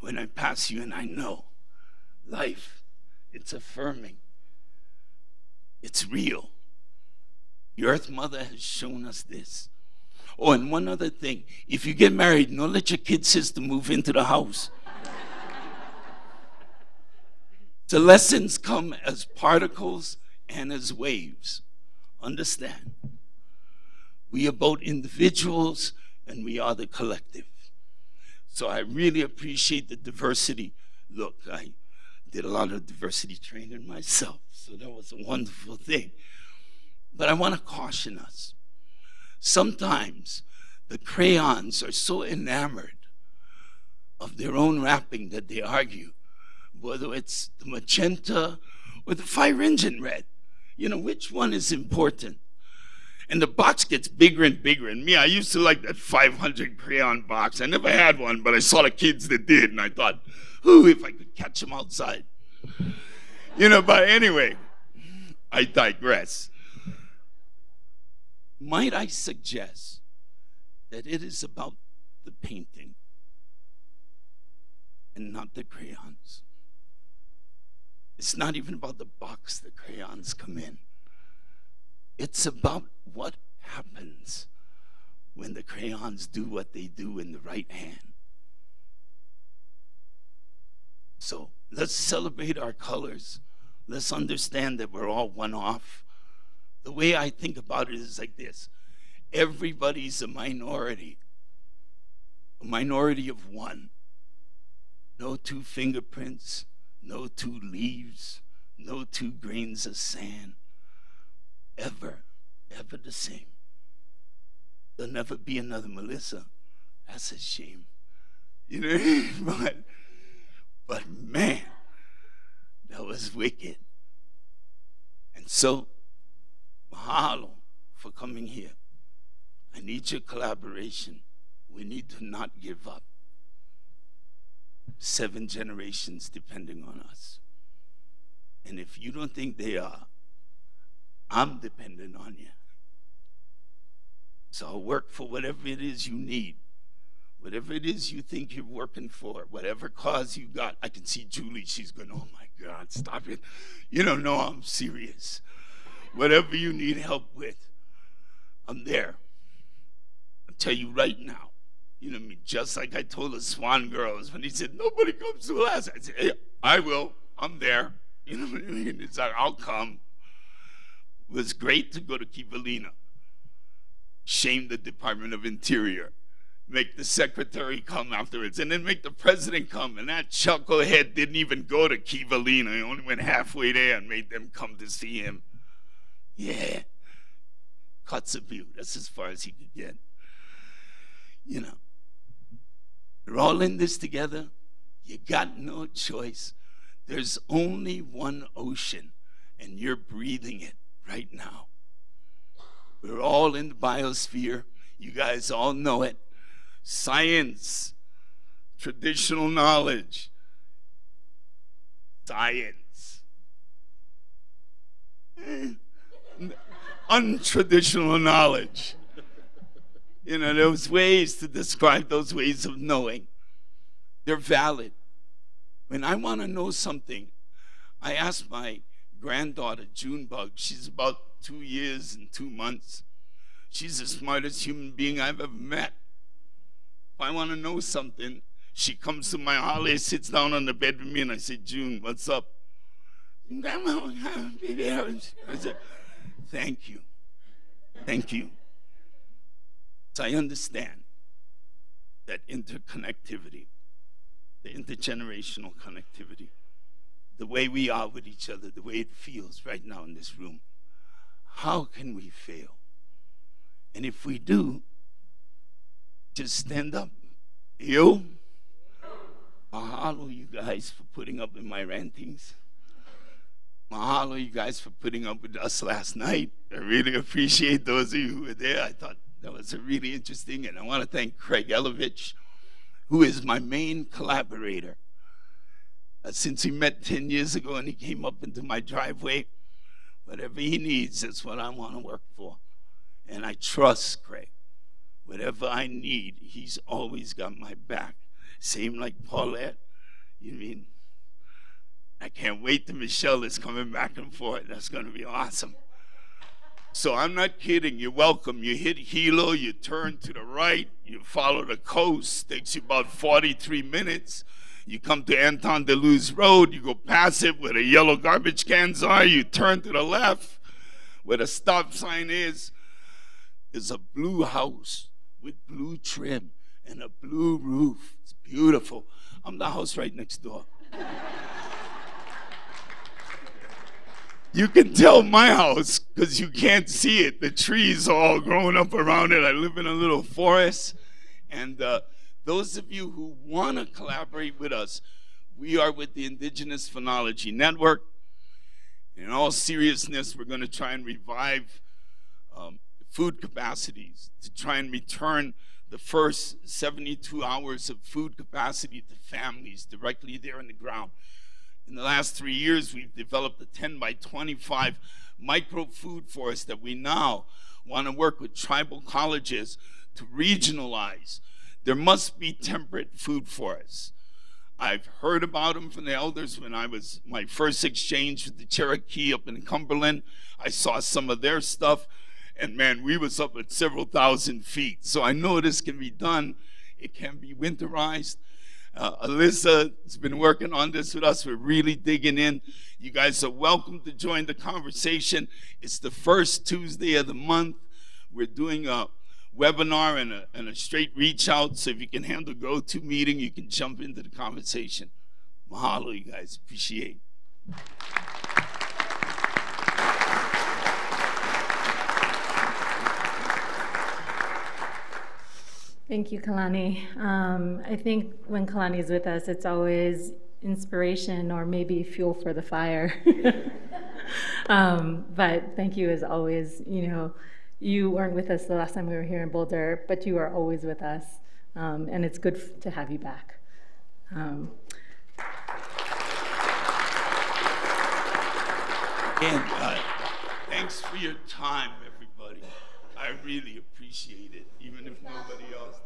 when I pass you and I know life, it's affirming, it's real. The Earth Mother has shown us this. Oh, and one other thing, if you get married, don't let your kid sister move into the house. The lessons come as particles and as waves. Understand, we are both individuals and we are the collective. So I really appreciate the diversity. Look, I did a lot of diversity training myself, so that was a wonderful thing. But I want to caution us. Sometimes the crayons are so enamored of their own wrapping that they argue, whether it's the magenta or the fire engine red. You know, which one is important? And the box gets bigger and bigger. And me, I used to like that five hundred crayon box. I never had one, but I saw the kids that did, and I thought, ooh, if I could catch them outside. You know, but anyway, I digress. Might I suggest that it is about the painting and not the crayons? It's not even about the box the crayons come in. It's about what happens when the crayons do what they do in the right hand. So let's celebrate our colors. Let's understand that we're all one off. The way I think about it is like this. Everybody's a minority, a minority of one. No two fingerprints, no two leaves, no two grains of sand. Ever, ever the same. There'll never be another Melissa. That's a shame. You know, but, but man, that was wicked. And so, mahalo for coming here. I need your collaboration. We need to not give up. Seven generations depending on us. And if you don't think they are, I'm dependent on you. So I'll work for whatever it is you need, whatever it is you think you're working for, whatever cause you got. I can see Julie, she's going, oh my God, stop it. You don't know I'm serious. Whatever you need help with, I'm there. I'll tell you right now, you know what I mean? Just like I told the Swan Girls when he said, nobody comes to us. I said, hey, I will, I'm there. You know what I mean? It's like, I'll come. It was great to go to Kivalina, shame the Department of Interior, make the secretary come afterwards, and then make the president come. And that chucklehead didn't even go to Kivalina. He only went halfway there and made them come to see him. Yeah, Kotzebue, that's as far as he could get. You know, we're all in this together. You got no choice. There's only one ocean, and you're breathing it. Right now. We're all in the biosphere. You guys all know it. Science, traditional knowledge, science, untraditional knowledge. You know, there's ways to describe those ways of knowing. They're valid. When I want to know something, I ask my granddaughter, Junebug. She's about two years and two months. She's the smartest human being I've ever met. If I want to know something, She comes to my hallway, sits down on the bed with me, and I say, June, what's up? Grandma, baby, I said, thank you. Thank you. So I understand that interconnectivity, the intergenerational connectivity, the way we are with each other, the way it feels right now in this room, how can we fail? And if we do, just stand up. You, mahalo you guys for putting up with my rantings. Mahalo you guys for putting up with us last night. I really appreciate those of you who were there. I thought that was a really interesting, and I want to thank Craig Elovich, who is my main collaborator. Uh, since we met ten years ago and he came up into my driveway, whatever he needs, that's what I want to work for. And I trust Craig. Whatever I need, he's always got my back. Same like Paulette, you mean? I can't wait till Michelle is coming back and forth. That's going to be awesome. So I'm not kidding. You're welcome. You hit Hilo, you turn to the right, you follow the coast. Takes you about forty-three minutes. You come to Anton Deleuze Road, you go past it where the yellow garbage cans are, you turn to the left where the stop sign is. There's a blue house with blue trim and a blue roof. It's beautiful. I'm the house right next door. You can tell my house because you can't see it. The trees are all growing up around it. I live in a little forest. And uh, those of you who want to collaborate with us, we are with the Indigenous Phenology Network. In all seriousness, we're going to try and revive um, food capacities, to try and return the first seventy-two hours of food capacity to families directly there in the ground. In the last three years, we've developed a ten by twenty-five micro food forest that we now want to work with tribal colleges to regionalize. There must be temperate food forests. I've heard about them from the elders when I was my first exchange with the Cherokee up in Cumberland. I saw some of their stuff. And man, we was up at several thousand feet. So I know this can be done. It can be winterized. Uh, Alyssa has been working on this with us. We're really digging in. You guys are welcome to join the conversation. It's the first Tuesday of the month. We're doing a webinar and a, and a straight reach out. So if you can handle go-to meeting, you can jump into the conversation. Mahalo, you guys. Appreciate it. Thank you, Kalani. Um, I think when Kalani is with us, it's always inspiration or maybe fuel for the fire. um, but thank you as always. You know, you weren't with us the last time we were here in Boulder, but you are always with us, um, and it's good to have you back. Um, and uh, thanks for your time, everybody. I really appreciate it, even if nobody else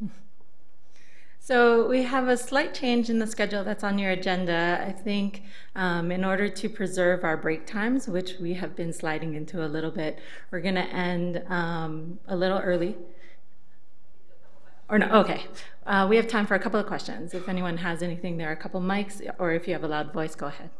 does. So we have a slight change in the schedule that's on your agenda. I think um, in order to preserve our break times, which we have been sliding into a little bit, we're going to end um, a little early. Or no, okay. Uh, we have time for a couple of questions. If anyone has anything, there are a couple mics, or if you have a loud voice, go ahead.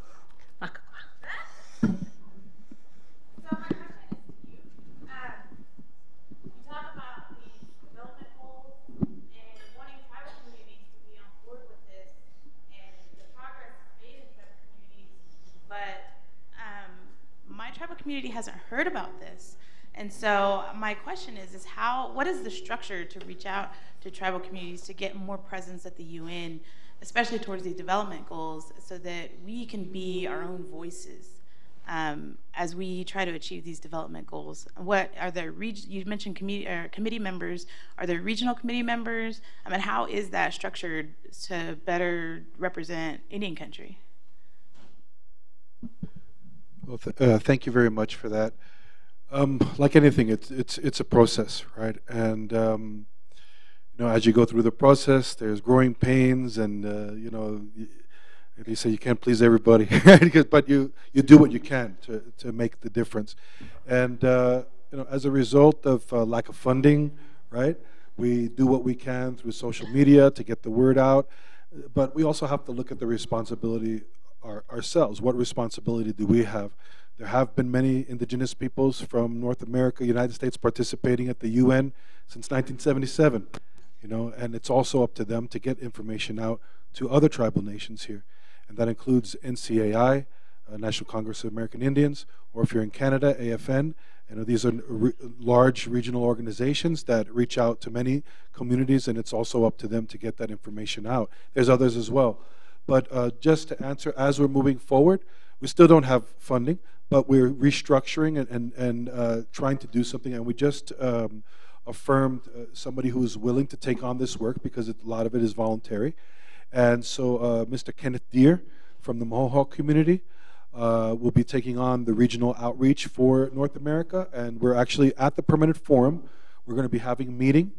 Community hasn't heard about this, and so my question is is how what is the structure to reach out to tribal communities to get more presence at the U N, especially towards these development goals, so that we can be our own voices um, as we try to achieve these development goals? What are the region you mentioned committee or committee members are there regional committee members? I mean, how is that structured to better represent Indian country? Well, th uh, thank you very much for that. Um, like anything, it's it's it's a process, right? And um, you know, as you go through the process, there's growing pains, and uh, you know, you say you can't please everybody, but you you do what you can to to make the difference. And uh, you know, as a result of uh, lack of funding, right? We do what we can through social media to get the word out, but we also have to look at the responsibility our, ourselves. What responsibility do we have? There have been many indigenous peoples from North America, United States, participating at the U N since nineteen seventy-seven, you know, and it's also up to them to get information out to other tribal nations here. And that includes N C A I, uh, National Congress of American Indians, or if you're in Canada, A F N. You know, these are re large regional organizations that reach out to many communities, and it's also up to them to get that information out. There's others as well. But uh, just to answer, as we're moving forward, we still don't have funding, but we're restructuring and, and, and uh, trying to do something. And we just um, affirmed uh, somebody who is willing to take on this work, because it, a lot of it is voluntary. And so uh, Mister Kenneth Deere from the Mohawk community uh, will be taking on the regional outreach for North America. And we're actually at the Permanent Forum. We're going to be having a meeting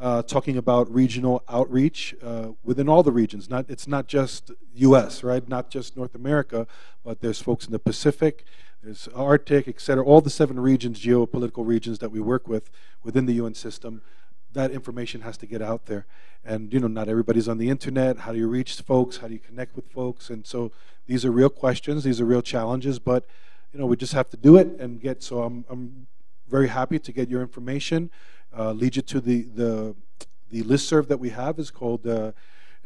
uh, talking about regional outreach uh, within all the regions. Not, it's not just U S, right? Not just North America, but there's folks in the Pacific, there's Arctic, et cetera, all the seven regions, geopolitical regions that we work with within the U N system. That information has to get out there. And you know, not everybody's on the internet. How do you reach folks? How do you connect with folks? And so these are real questions, these are real challenges, but you know, we just have to do it and get, so I'm, I'm very happy to get your information, uh, lead you to the, the, the listserv that we have is called uh,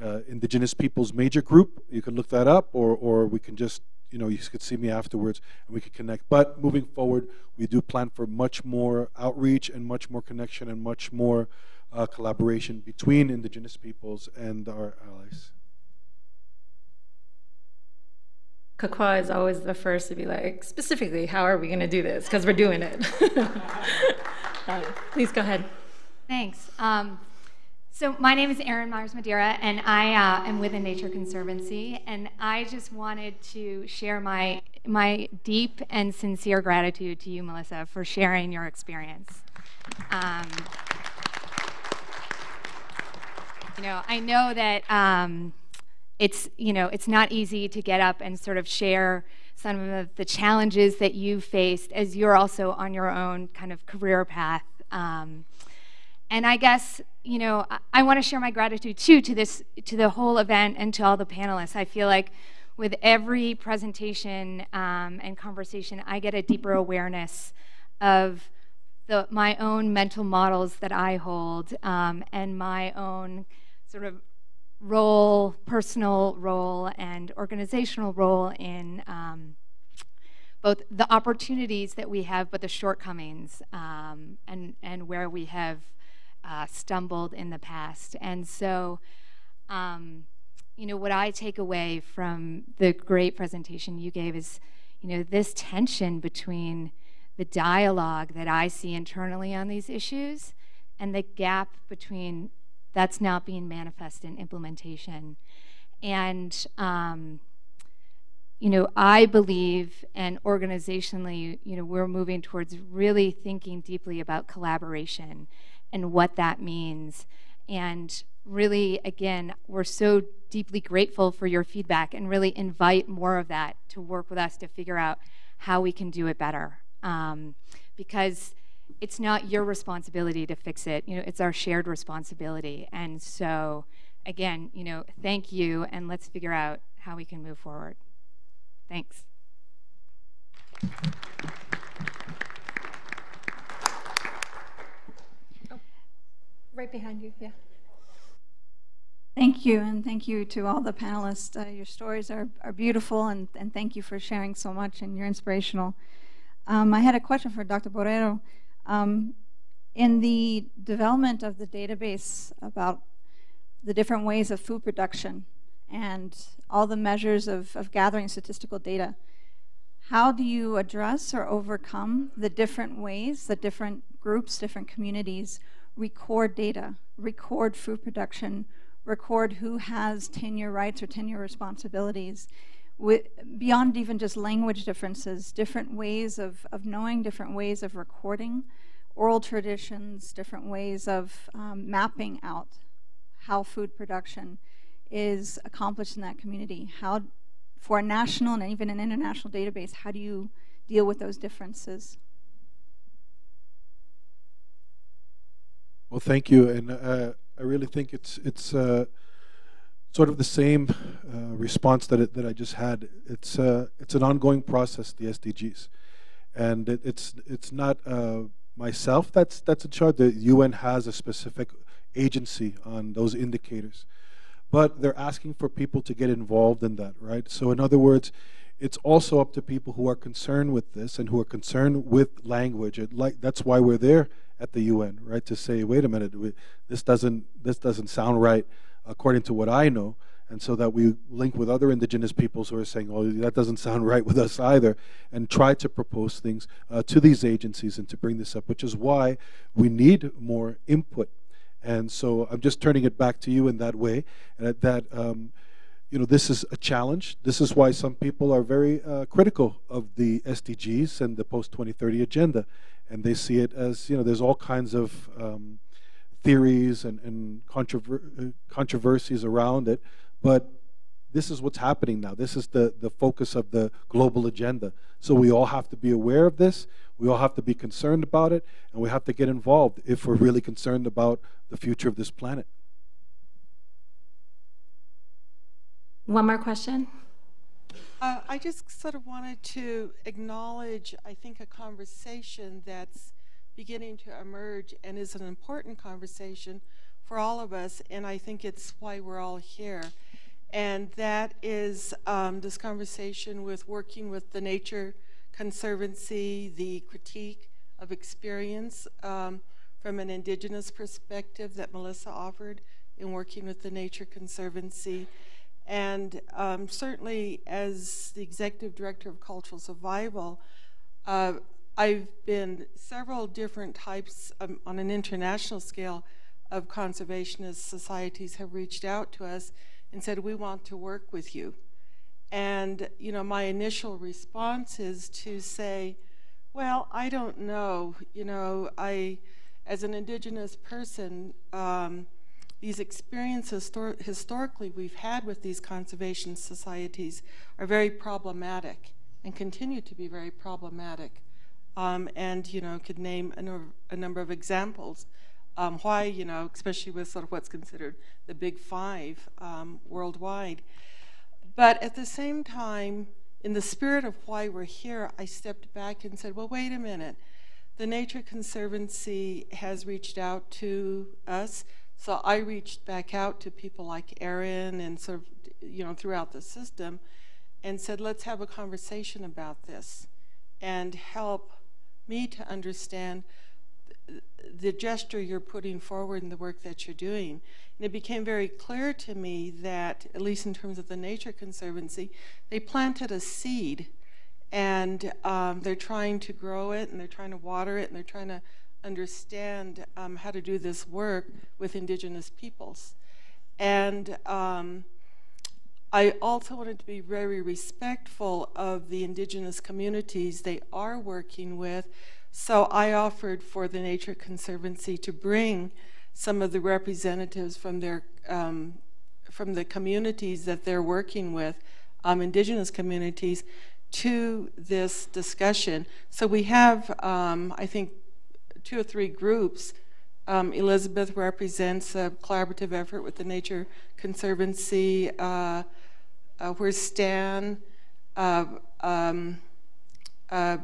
uh, Indigenous Peoples Major Group. You can look that up, or, or we can just, you know, you could see me afterwards and we could connect. But moving forward, we do plan for much more outreach and much more connection and much more uh, collaboration between indigenous peoples and our allies. CoCoRaHS is always the first to be like, specifically, how are we going to do this? Because we're doing it. uh, please go ahead. Thanks. Um, So my name is Erin Myers-Madeira, and I uh, am with the Nature Conservancy, and I just wanted to share my, my deep and sincere gratitude to you, Melissa, for sharing your experience. Um, you know, I know that um, it's, you know, it's not easy to get up and sort of share some of the challenges that you faced as you're also on your own kind of career path. Um, And I guess, you know, I, I want to share my gratitude too to this, to the whole event and to all the panelists. I feel like with every presentation um, and conversation, I get a deeper awareness of the, my own mental models that I hold um, and my own sort of role, personal role and organizational role in um, both the opportunities that we have, but the shortcomings um, and, and where we have Uh, stumbled in the past. And so, um, you know, what I take away from the great presentation you gave is, you know, this tension between the dialogue that I see internally on these issues and the gap between that's not being manifested in implementation. And, um, you know, I believe, and organizationally, you know, we're moving towards really thinking deeply about collaboration and what that means. And really, again, we're so deeply grateful for your feedback and really invite more of that to work with us to figure out how we can do it better. Um, because it's not your responsibility to fix it, you know, it's our shared responsibility. And so, again, you know, thank you, and let's figure out how we can move forward. Thanks. Right behind you, yeah. Thank you, and thank you to all the panelists. Uh, your stories are, are beautiful, and, and thank you for sharing so much, and you're inspirational. Um, I had a question for Doctor Borrero. Um, in the development of the database about the different ways of food production and all the measures of, of gathering statistical data, how do you address or overcome the different ways that different groups, different communities record data, record food production, record who has tenure rights or tenure responsibilities, with, beyond even just language differences, different ways of, of knowing, different ways of recording, oral traditions, different ways of um, mapping out how food production is accomplished in that community. How, for a national and even an international database, how do you deal with those differences? Well, thank you, and uh, I really think it's it's uh, sort of the same uh, response that it, that I just had. It's uh, it's an ongoing process, the S D Gs, and it, it's it's not uh, myself that's that's in charge. The U N has a specific agency on those indicators, but they're asking for people to get involved in that, right? So, in other words, it's also up to people who are concerned with this and who are concerned with language. It, like, that's why we're there at the U N, right? To say, wait a minute, we, this doesn't this doesn't sound right, according to what I know, and so that we link with other indigenous peoples who are saying, oh, that doesn't sound right with us either, and try to propose things uh, to these agencies and to bring this up, which is why we need more input. And so I'm just turning it back to you in that way, and that um, you know, this is a challenge. This is why some people are very uh, critical of the S D Gs and the post twenty thirty agenda. And they see it as, you know, there's all kinds of um, theories and, and controver controversies around it. But this is what's happening now. This is the, the focus of the global agenda. So we all have to be aware of this. We all have to be concerned about it. And we have to get involved if we're really concerned about the future of this planet. One more question. Uh, I just sort of wanted to acknowledge, I think, a conversation that's beginning to emerge and is an important conversation for all of us, and I think it's why we're all here. And that is um, this conversation with working with the Nature Conservancy, the critique of experience um, from an indigenous perspective that Melissa offered in working with the Nature Conservancy. And um, certainly, as the Executive Director of Cultural Survival, uh, I've been several different types, um, on an international scale, of conservationist societies have reached out to us and said, we want to work with you. And you know, my initial response is to say, well, I don't know. You know, I, as an indigenous person, um, these experiences histor historically we've had with these conservation societies are very problematic and continue to be very problematic. Um, and, you know, could name a, no a number of examples um, why, you know, especially with sort of what's considered the big five um, worldwide. But at the same time, in the spirit of why we're here, I stepped back and said, well, wait a minute. The Nature Conservancy has reached out to us. So I reached back out to people like Erin and sort of, you know, throughout the system and said, let's have a conversation about this and help me to understand th the gesture you're putting forward and the work that you're doing. And it became very clear to me that, at least in terms of the Nature Conservancy, they planted a seed, and um, they're trying to grow it, and they're trying to water it, and they're trying to understand um, how to do this work with indigenous peoples. And um, I also wanted to be very respectful of the indigenous communities they are working with, so I offered for the Nature Conservancy to bring some of the representatives from their um, from the communities that they're working with, um, indigenous communities, to this discussion. So we have, um, I think, two or three groups. Um, Elizabeth represents a collaborative effort with the Nature Conservancy, uh, uh, where Stan, uh, um, uh,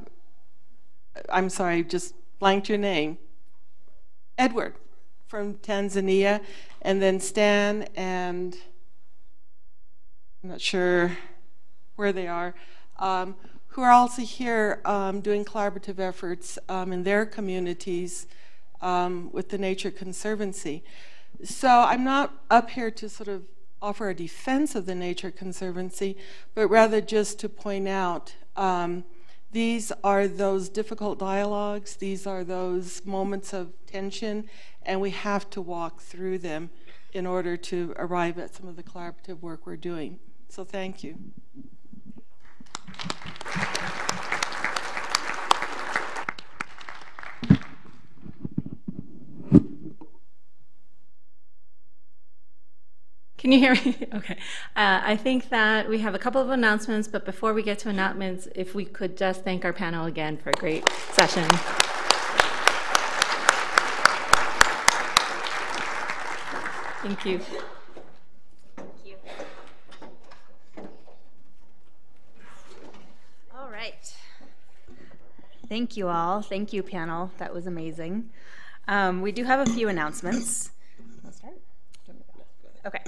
I'm sorry, just blanked your name, Edward from Tanzania, and then Stan and I'm not sure where they are, um, who are also here um, doing collaborative efforts um, in their communities um, with the Nature Conservancy. So I'm not up here to sort of offer a defense of the Nature Conservancy, but rather just to point out um, these are those difficult dialogues, these are those moments of tension, and we have to walk through them in order to arrive at some of the collaborative work we're doing. So thank you. Can you hear me? Okay. Uh, I think that we have a couple of announcements, but before we get to announcements, if we could just thank our panel again for a great session. Thank you. Thank you. All right. Thank you all. Thank you, panel. That was amazing. Um, we do have a few announcements. Let's start. Okay.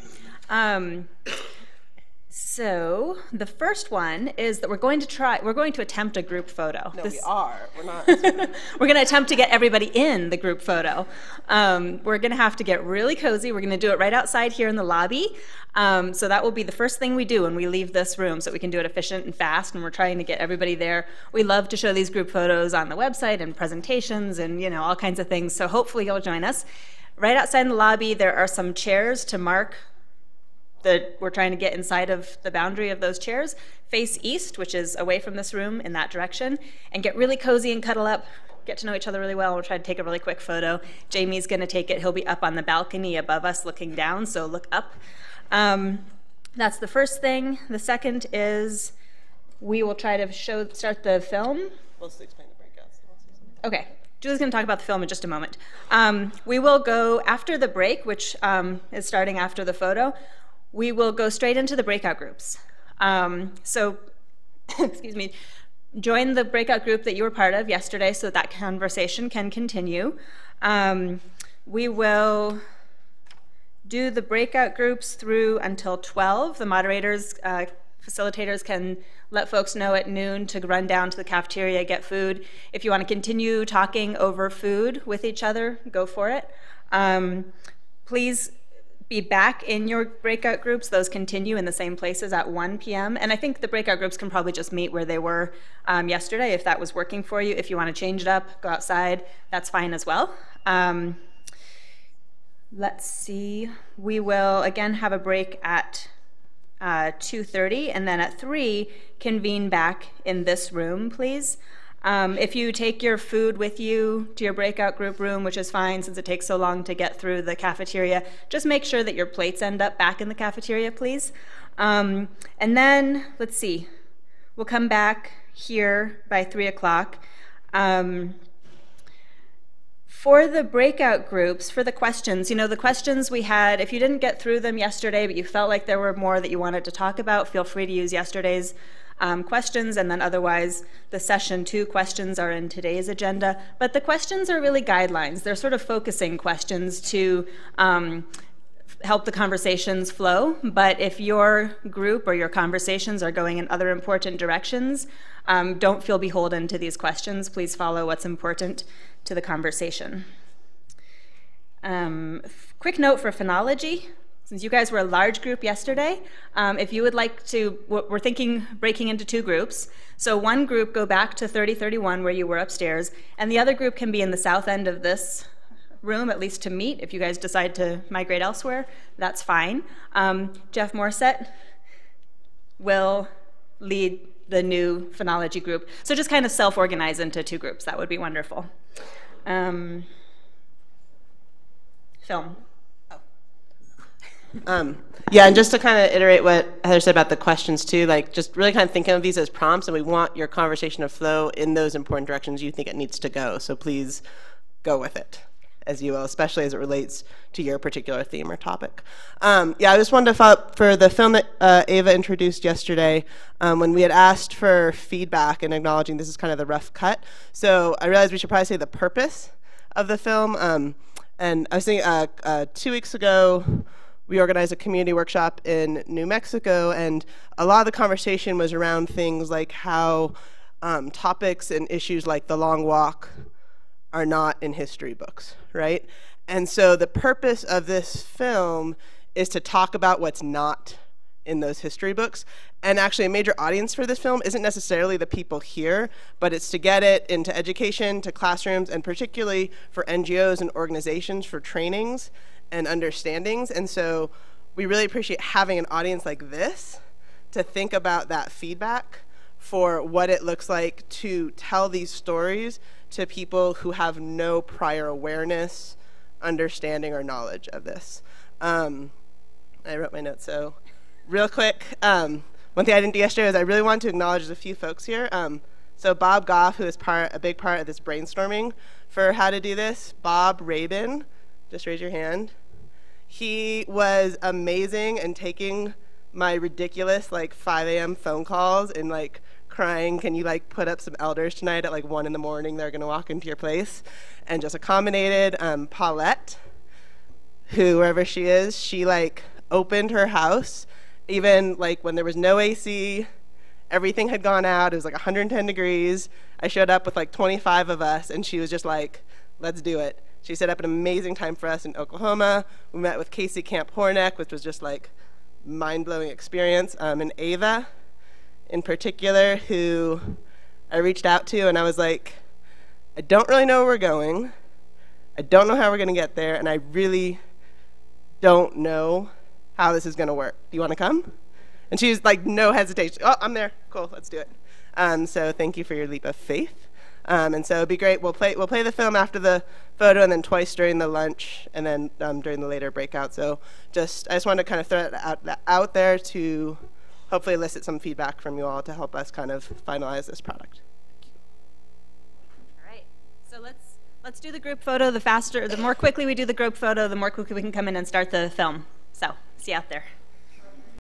Um, So the first one is that we're going to try, we're going to attempt a group photo. No, this, we are. We're not. We're going to attempt to get everybody in the group photo. Um, we're going to have to get really cozy. We're going to do it right outside here in the lobby. Um, so that will be the first thing we do when we leave this room, so we can do it efficient and fast. And we're trying to get everybody there. We love to show these group photos on the website and presentations and, you know, all kinds of things. So hopefully you'll join us. Right outside in the lobby, there are some chairs to mark that we're trying to get inside of the boundary of those chairs, face east, which is away from this room in that direction, and get really cozy and cuddle up, get to know each other really well. We'll try to take a really quick photo. Jamie's gonna take it. He'll be up on the balcony above us looking down, so look up. Um, that's the first thing. The second is we will try to show, start the film. We'll explain the breakouts. Okay. Julie's going to talk about the film in just a moment. Um, we will go after the break, which um, is starting after the photo. We will go straight into the breakout groups. Um, so, excuse me, join the breakout group that you were part of yesterday so that, that conversation can continue. Um, we will do the breakout groups through until twelve. The moderators, uh, facilitators can let folks know at noon to run down to the cafeteria, get food. If you want to continue talking over food with each other, go for it. Um, please be back in your breakout groups. Those continue in the same places at one p m And I think the breakout groups can probably just meet where they were um, yesterday if that was working for you. If you want to change it up, go outside, that's fine as well. Um, let's see. We will, again, have a break at uh, two thirty, and then at three, convene back in this room, please. Um, if you take your food with you to your breakout group room, which is fine since it takes so long to get through the cafeteria, just make sure that your plates end up back in the cafeteria, please. Um, and then, let's see, we'll come back here by three o'clock. Um, For the breakout groups, for the questions, you know, the questions we had, if you didn't get through them yesterday, but you felt like there were more that you wanted to talk about, feel free to use yesterday's um, questions, and then otherwise the session two questions are in today's agenda. But the questions are really guidelines. They're sort of focusing questions to um, help the conversations flow. But if your group or your conversations are going in other important directions, um, don't feel beholden to these questions. Please follow what's important to the conversation. Um, quick note for phenology. Since you guys were a large group yesterday, um, if you would like to, we're thinking breaking into two groups. So one group, go back to thirty thirty-one where you were upstairs, and the other group can be in the south end of this room, at least to meet. If you guys decide to migrate elsewhere, that's fine. Um, Jeff Morissette will lead the new phenology group. So just kind of self-organize into two groups. That would be wonderful. Um, film. Oh. um, yeah, and just to kind of iterate what Heather said about the questions too, like just really kind of thinking of these as prompts, and we want your conversation to flow in those important directions you think it needs to go. So please go with it as you will, especially as it relates to your particular theme or topic. Um, yeah, I just wanted to follow up for the film that uh, Ava introduced yesterday, um, when we had asked for feedback and acknowledging this is kind of the rough cut. So I realized we should probably say the purpose of the film. Um, and I was thinking uh, uh, two weeks ago, we organized a community workshop in New Mexico, and a lot of the conversation was around things like how um, topics and issues like the long walk are not in history books, right? And so the purpose of this film is to talk about what's not in those history books. And actually a major audience for this film isn't necessarily the people here, but it's to get it into education, to classrooms, and particularly for N G Os and organizations for trainings and understandings. And so we really appreciate having an audience like this to think about that feedback for what it looks like to tell these stories to people who have no prior awareness, understanding, or knowledge of this. Um, I wrote my notes, so real quick, um, one thing I didn't do yesterday is I really wanted to acknowledge a few folks here. Um, so Bob Goff, who is part, a big part of this brainstorming for how to do this. Bob Rabin, just raise your hand. He was amazing in taking my ridiculous like five A M phone calls and like crying, can you like put up some elders tonight at like one in the morning, they're gonna walk into your place, and just accommodated. um, Paulette, whoever she is, she like opened her house, even like when there was no A C, everything had gone out, it was like one hundred ten degrees. I showed up with like twenty-five of us and she was just like, let's do it. She set up an amazing time for us in Oklahoma. We met with Casey Camp Horneck, which was just like mind-blowing experience, um, and Ava in particular, who I reached out to and I was like, I don't really know where we're going, I don't know how we're gonna get there, and I really don't know how this is gonna work. Do you wanna come? And she was like, no hesitation, oh, I'm there, cool, let's do it. Um, so thank you for your leap of faith. Um, and so it'd be great, we'll play, we'll play the film after the photo and then twice during the lunch and then um, during the later breakout. So just, I just wanted to kind of throw it out, out there to hopefully elicit some feedback from you all to help us kind of finalize this product. Thank you. All right, so let's, let's do the group photo. The faster, the more quickly we do the group photo, the more quickly we can come in and start the film. So see you out there.